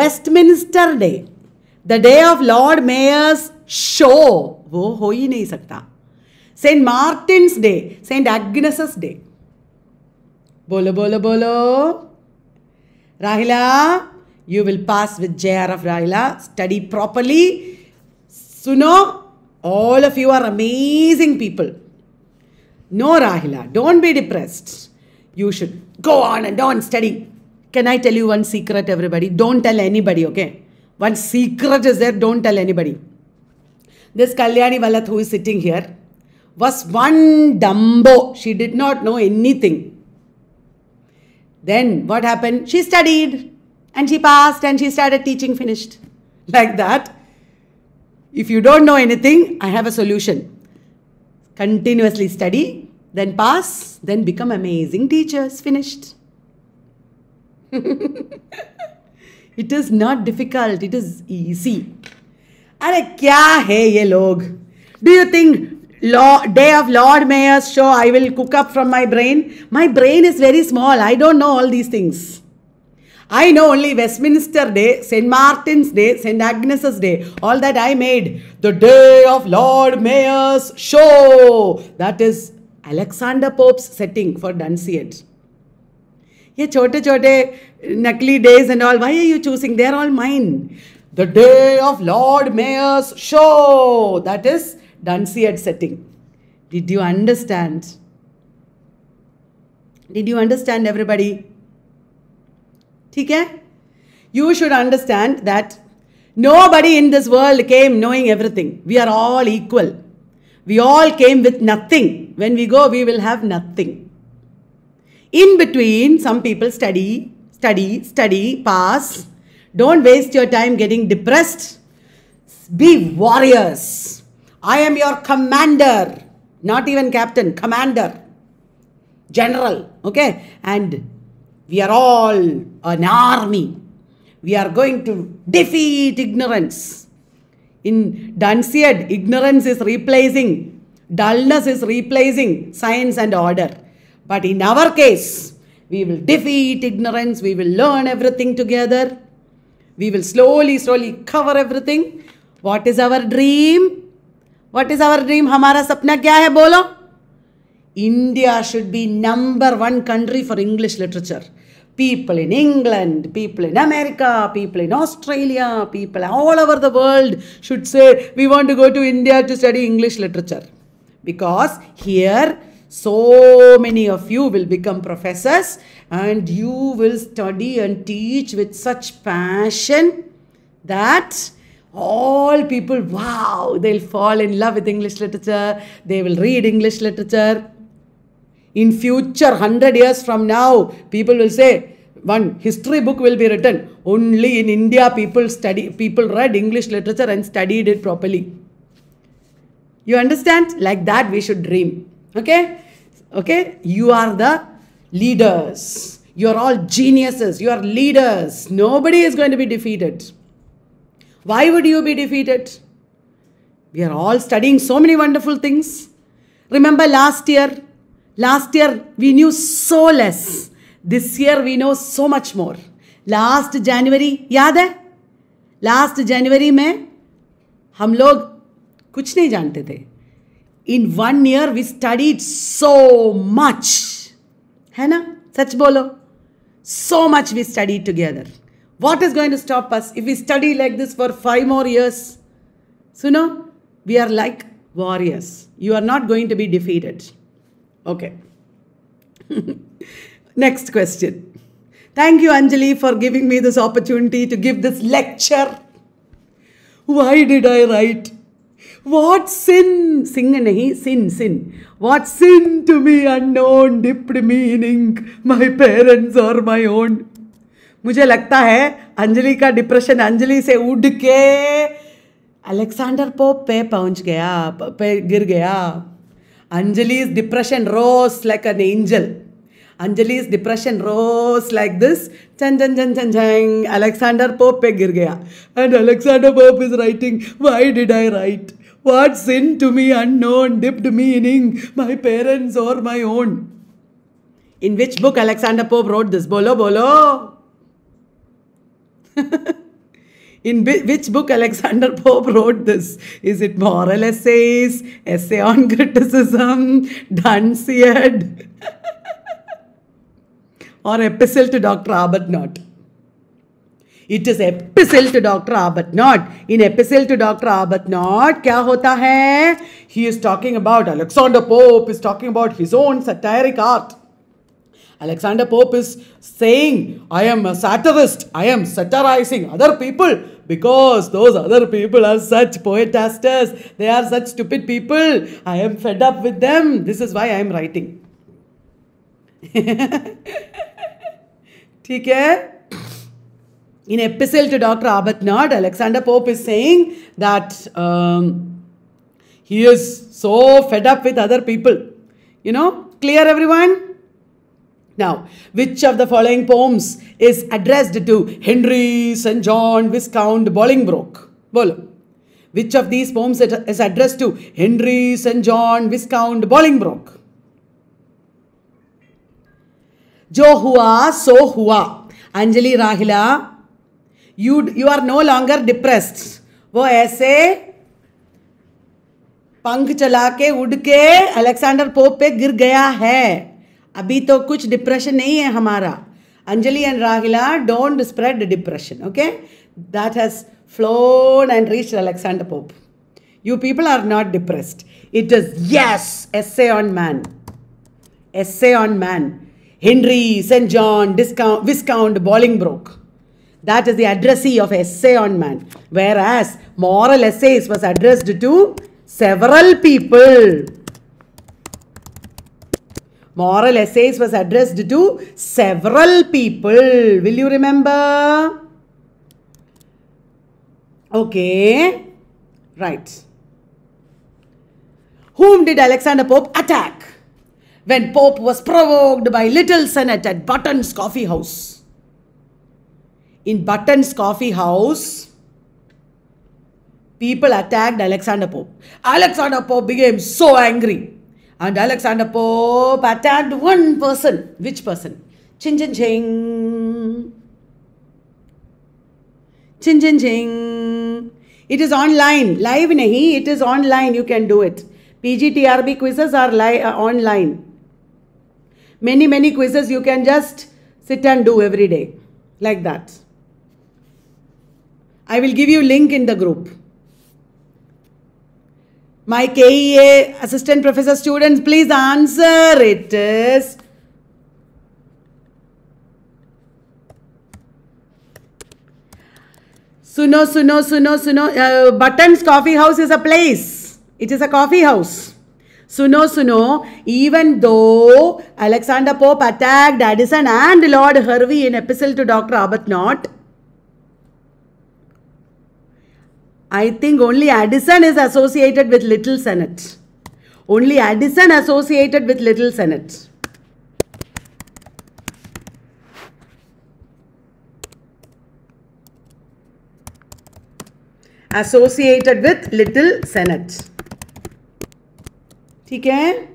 Westminster Day. The day of Lord Mayor's show. Wo ho hi nahi sakta. St. Martin's Day. St. Agnes's Day. Bolo, bolo, bolo. Rahila. You will pass with JRF, Rahila. Study properly. Suno, all of you are amazing people. No, Rahila, don't be depressed. You should go on and on study. Can I tell you one secret, everybody? Don't tell anybody, okay? One secret is there, don't tell anybody. This Kalyani Valat who is sitting here was one dumbo. She did not know anything. Then what happened? She studied. And she passed and she started teaching, finished. Like that. If you don't know anything, I have a solution. Continuously study, then pass, then become amazing teachers, finished. It is not difficult, it is easy. Arey kya hai ye log? Do you think day of Lord Mayor's show I will cook up from my brain? My brain is very small, I don't know all these things. I know only Westminster Day, St. Martin's Day, St. Agnes's Day. All that I made. The day of Lord Mayor's show. That is Alexander Pope's setting for Dunciad. Ye chote nakli days and all. Why are you choosing? They are all mine. The day of Lord Mayor's show. That is Dunciad setting. Did you understand? Did you understand, everybody? You should understand that nobody in this world came knowing everything. We are all equal. We all came with nothing. When we go, we will have nothing. In between, some people study, study, study, pass. Don't waste your time getting depressed. Be warriors. I am your commander. Not even captain, commander, general. Okay? And we are all an army. We are going to defeat ignorance. In Dunciad, ignorance is replacing, dullness is replacing science and order. But in our case, we will defeat ignorance, we will learn everything together. We will slowly, slowly cover everything. What is our dream? What is our dream? Hamara sapna kya hai bolo? India should be #1 country for English literature. People in England, people in America, people in Australia, people all over the world should say, we want to go to India to study English literature. Because here, so many of you will become professors and you will study and teach with such passion that all people, wow, they'll fall in love with English literature. They will read English literature. In future, 100 years from now, people will say, one history book will be written. Only in India, people read English literature and studied it properly. You understand? Like that, we should dream. Okay? Okay? You are the leaders. You are all geniuses. You are leaders. Nobody is going to be defeated. Why would you be defeated? We are all studying so many wonderful things. Remember last year? Last year, we knew so less. This year, we know so much more. Last January, yaad hai? Last January mein, hum log kuch nahi jante the. In 1 year, we studied so much. Hai na? Sach bolo. So much we studied together. What is going to stop us if we study like this for 5 more years? So no, we are like warriors. You are not going to be defeated. Okay. Next question. Thank you, Anjali, for giving me this opportunity to give this lecture. Why did I write? What sin? Sing nahi, sin, sin. What sin to me unknown, dipped me in ink, my parents or my own. मुझे लगता है अंजलि का depression Anjali से उड़ के Alexander pope पे पहुंच गया, पे गिर गया. Anjali's depression rose like an angel. Anjali's depression rose like this. Chan, chan, chan, chan, chan. Alexander Pope pe gir gaya. And Alexander Pope is writing, why did I write? What sin to me unknown dipped me in ink, my parents or my own? In which book Alexander Pope wrote this? Bolo, bolo. In which book Alexander Pope wrote this? Is it Moral Essays, Essay on Criticism, Dunciad, or Epistle to Dr. Arbuthnot? It is Epistle to Dr. Arbuthnot. In Epistle to Dr. Arbuthnot, kya hota hai? He is talking about, Alexander Pope is talking about his own satiric art. Alexander Pope is saying, I am a satirist, I am satirizing other people because those other people are such poetasters, they are such stupid people, I am fed up with them, this is why I am writing. ठीक है? In Epistle to Dr. Arbuthnot, Alexander Pope is saying that he is so fed up with other people. You know, clear everyone? Now, which of the following poems is addressed to Henry St. John Viscount Bolingbroke? Bolo. Which of these poems is addressed to Henry St. John Viscount Bolingbroke? Jo hua, so hua. Anjali Rahila, you are no longer depressed. Wo aise पंख चला के उड़ के Alexander pope पे गिर गया है. अभी तो कुछ डिप्रेशन नहीं है हमारा. Anjali and Rahila, don't spread the depression, okay? That has flown and reached Alexander Pope. You people are not depressed. It is, yes, Essay on Man. Essay on Man. Henry St. John Viscount Bolingbroke. That is the addressee of Essay on Man. Whereas Moral Essays was addressed to several people. Moral essays was addressed to several people. Will you remember? Okay. Right. Whom did Alexander Pope attack when Pope was provoked by Little Senate at Button's Coffee House? In Button's Coffee House, people attacked Alexander Pope. Alexander Pope became so angry. And Alexander Pope attacked one person. Which person? Chin chin ching. Chin chin ching. It is online. Live nahi. It is online. You can do it. PGTRB quizzes are live online. Many quizzes you can just sit and do every day. Like that. I will give you link in the group. My KEA assistant professor students, please answer. It is Suno. Button's Coffee House is a place. It is a coffee house. Suno. Even though Alexander Pope attacked Addison and Lord Hervey in Epistle to Dr. Arbuthnot, I think only Addison is associated with Little Senate. Only Addison associated with Little Senate. Associated with Little Senate. ठीक है?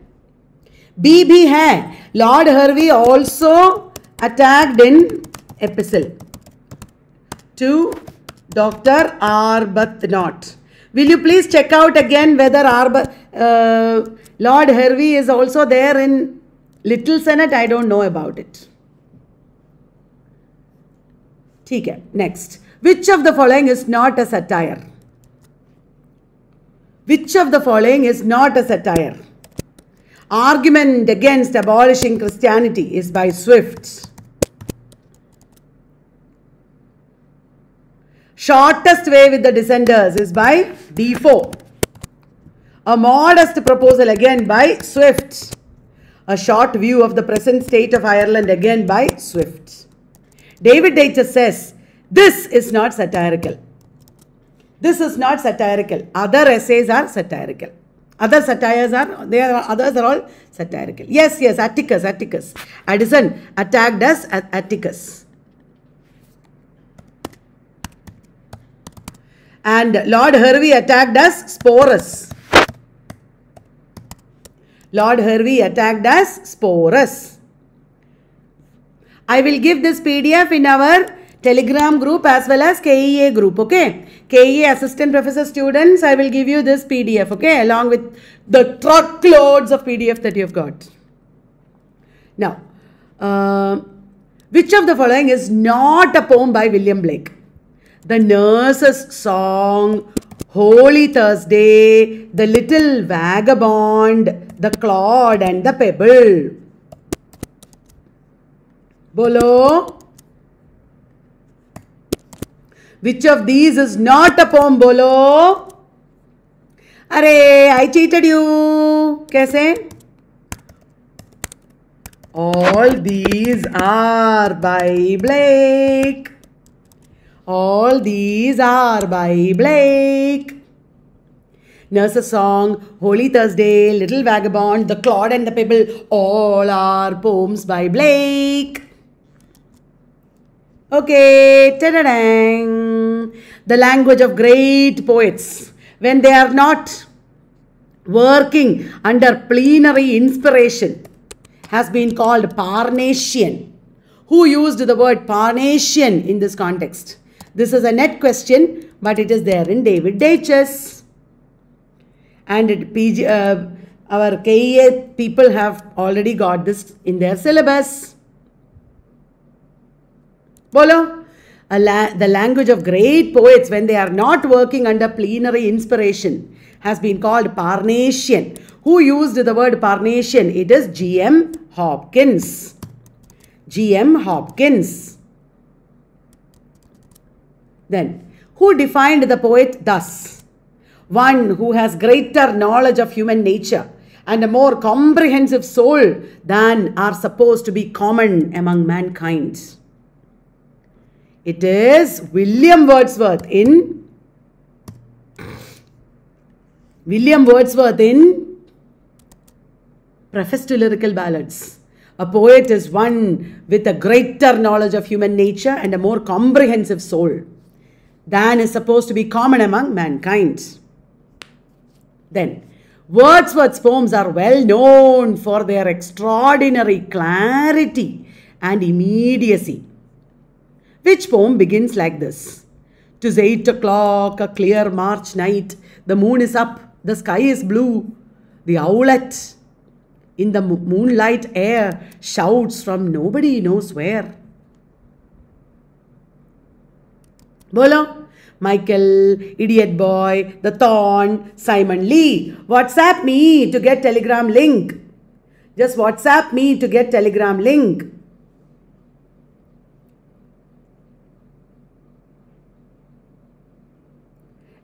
B भी है. Lord Hervey also attacked in Epistle to Dr. Arbuthnot. Will you please check out again whether Lord Hervey is also there in Little Senate? I don't know about it. Okay, next. Which of the following is not a satire? Which of the following is not a satire? Argument Against Abolishing Christianity is by Swift. Shortest Way with the Dissenters is by Defoe. A Modest Proposal again by Swift. A Short View of the Present State of Ireland again by Swift. David Daiches says, this is not satirical. This is not satirical. Other essays are satirical. Other satires are, others are all satirical. Yes, Atticus. Addison attacked us at Atticus. And Lord Hervey attacked as Sporus. Lord Hervey attacked as Sporus. I will give this PDF in our Telegram group as well as KEA group, okay? KEA assistant professor students, I will give you this PDF, okay? Along with the truckloads of PDF that you have got. Now, which of the following is not a poem by William Blake? The Nurse's Song, Holy Thursday, The Little Vagabond, The Clod and the Pebble. Bolo. Which of these is not a poem, Bolo? Arey, I cheated you. Kaise? All these are by Blake. All these are by Blake. Nurse's Song, Holy Thursday, Little Vagabond, The Clod and the Pebble, all are poems by Blake. Okay, ta-da-dang. The language of great poets, when they are not working under plenary inspiration, has been called Parnassian. Who used the word Parnassian in this context? This is a net question, but it is there in David Daiches. And our KEA people have already got this in their syllabus. Bolo. The language of great poets when they are not working under plenary inspiration has been called Parnassian. Who used the word Parnassian? It is G.M. Hopkins. G.M. Hopkins. Then, who defined the poet thus? one who has greater knowledge of human nature and a more comprehensive soul than are supposed to be common among mankind. It is William Wordsworth in Preface to Lyrical Ballads. A poet is one with a greater knowledge of human nature and a more comprehensive soul than is supposed to be common among mankind. Then, Wordsworth's poems are well known for their extraordinary clarity and immediacy. Which poem begins like this? "'Tis 8 o'clock, a clear March night. The moon is up, the sky is blue. The owlet in the moonlight air shouts from nobody knows where." Bolo, Michael, Idiot Boy, The Thorn, Simon Lee. WhatsApp me to get telegram link. Just WhatsApp me to get telegram link.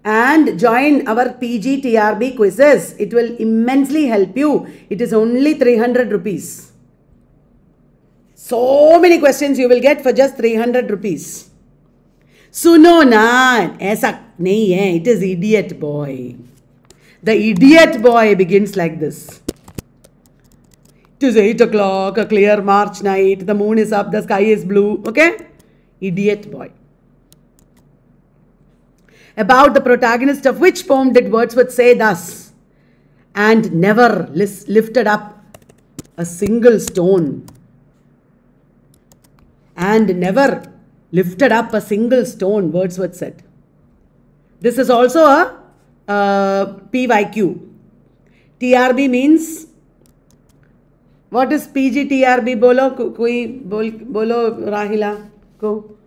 And join our PGTRB quizzes. It will immensely help you. It is only 300 rupees. So many questions you will get for just 300 rupees. Suno na, aisa nahi hai, it is Idiot Boy. The Idiot Boy begins like this. It is 8 o'clock, a clear March night. The moon is up, the sky is blue. Okay? Idiot Boy. About the protagonist of which poem did Wordsworth say thus? "And never lifted up a single stone." And never lifted up a single stone, Wordsworth said. This is also a PYQ. TRB means, what is PGTRB? Bolo, koi, bolo, Rahila, ko.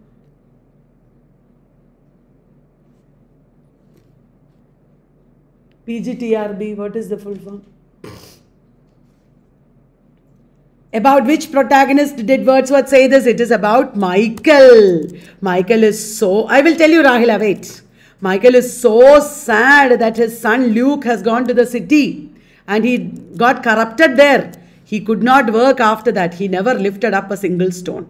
PGTRB, what is the full form? About which protagonist did Wordsworth say this? It is about Michael. Michael is so... I will tell you, Rahila, wait. Michael is so sad that his son Luke has gone to the city and he got corrupted there. He could not work after that. He never lifted up a single stone.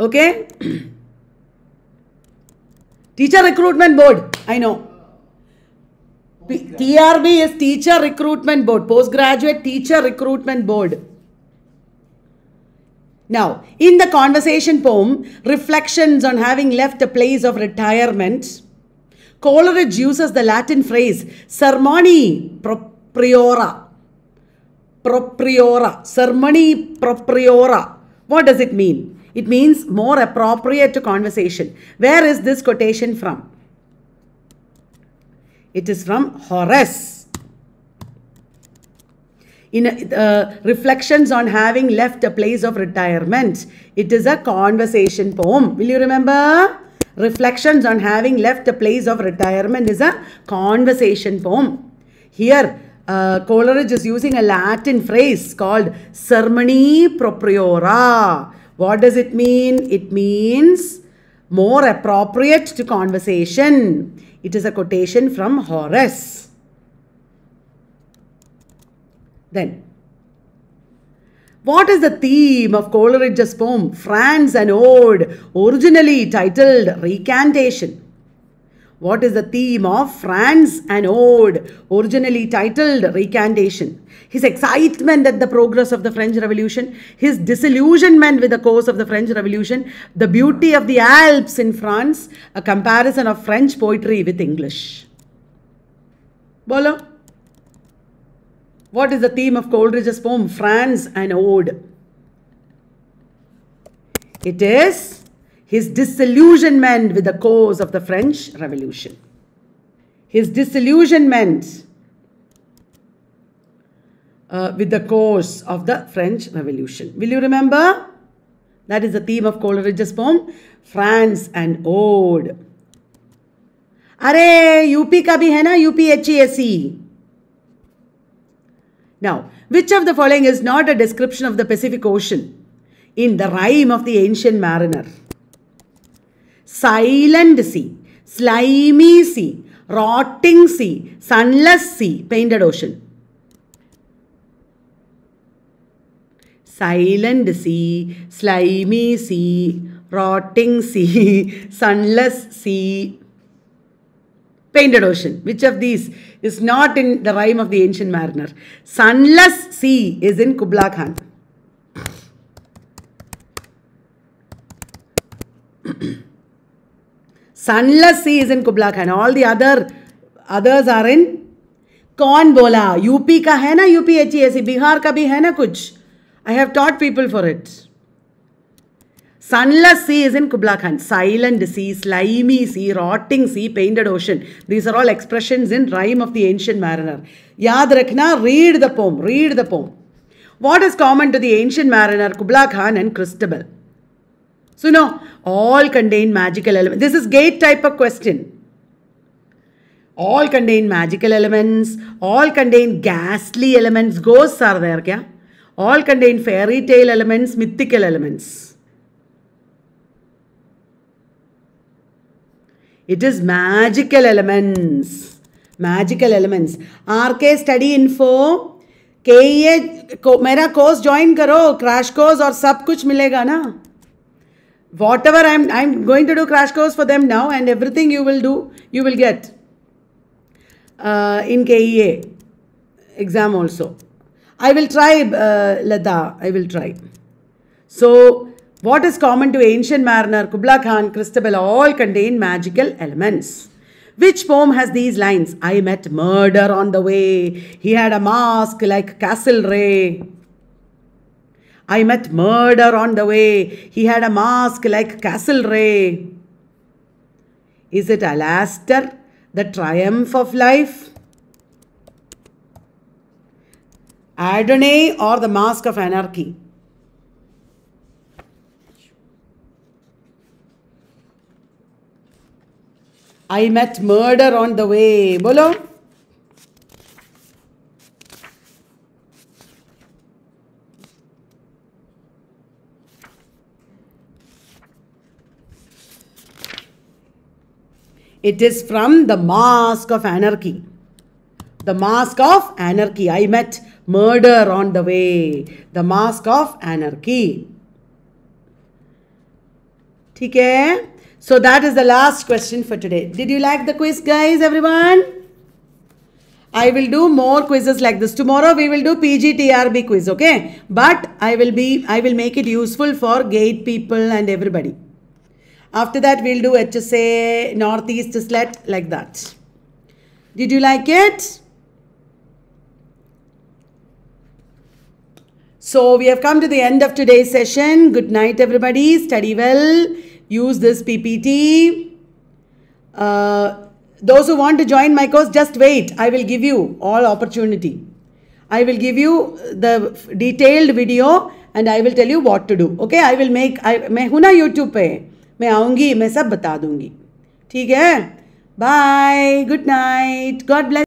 Okay? Teacher Recruitment Board. I know. TRB is Teacher Recruitment Board, Postgraduate Teacher Recruitment Board. Now, in the conversation poem, Reflections on Having Left a Place of Retirement, Coleridge uses the Latin phrase sermoni propriora. Propriora. Sermoni propriora. What does it mean? It means more appropriate to conversation. Where is this quotation from? It is from Horace. In Reflections on Having Left a Place of Retirement. It is a conversation poem. Will you remember? Reflections on Having Left a Place of Retirement is a conversation poem. Here, Coleridge is using a Latin phrase called sermoni propriora. What does it mean? It means more appropriate to conversation. It is a quotation from Horace. Then, what is the theme of Coleridge's poem France and Ode, originally titled Recantation? What is the theme of France and Ode, originally titled Recantation? His excitement at the progress of the French Revolution, his disillusionment with the course of the French Revolution, the beauty of the Alps in France, a comparison of French poetry with English. Bolo. What is the theme of Coleridge's poem France and Ode? It is his disillusionment with the course of the French Revolution. His disillusionment with the course of the French Revolution. Will you remember? That is the theme of Coleridge's poem, France and Ode. Arey, UP ka bhi hai na, UPHESE. Now, which of the following is not a description of the Pacific Ocean in The Rime of the Ancient Mariner? Silent sea, slimy sea, rotting sea, sunless sea, painted ocean. Silent sea, slimy sea, rotting sea, sunless sea, painted ocean. Which of these is not in the rhyme of the Ancient Mariner? Sunless sea is in Kubla Khan. Sunless sea is in Kubla Khan. All the others are in. Kaun bola? UP ka hai na, UPHESE. Bihar ka bhi hai na kuch. I have taught people for it. Sunless sea is in Kubla Khan. Silent sea, slimy sea, rotting sea, painted ocean. These are all expressions in Rhyme of the Ancient Mariner. Yaad rakhna, read the poem. Read the poem. What is common to the Ancient Mariner, Kubla Khan and Christabel? So no, all contain magical elements. This is gate type of question. All contain magical elements. All contain ghastly elements. Ghosts are there, kya? All contain fairy tale elements, mythical elements. It is magical elements. Magical elements. RK study info. KEA, mera course join karo. Crash course or sab kuch milega na. Whatever I'm going to do crash course for them now, and everything you will do, you will get in KEA exam also. I will try, Lada. I will try. So, what is common to Ancient Mariner, Kubla Khan, Christabel? All contain magical elements. Which poem has these lines? I met murder on the way. He had a mask like Castlereagh. I met murder on the way. He had a mask like Castlereagh. Is it Alastair, the triumph of life? Adonai or the Mask of Anarchy? I met murder on the way. Bolo. It is from the Mask of Anarchy. The Mask of Anarchy. I met murder on the way. The Mask of Anarchy. Okay? So that is the last question for today. Did you like the quiz, guys, everyone? I will do more quizzes like this. Tomorrow we will do PGTRB quiz, okay? But I will make it useful for GATE people and everybody. After that, we'll do HSA, Northeast Slet, like that. Did you like it? So we have come to the end of today's session. Good night, everybody. Study well. Use this PPT. Those who want to join my course, just wait. I will give you all opportunity. I will give you the detailed video and I will tell you what to do. Okay, I will make, मैं हूँ ना YouTube पे, मैं आऊँगी, मैं सब बता दूँगी. ठीक है? Bye. Good night. God bless.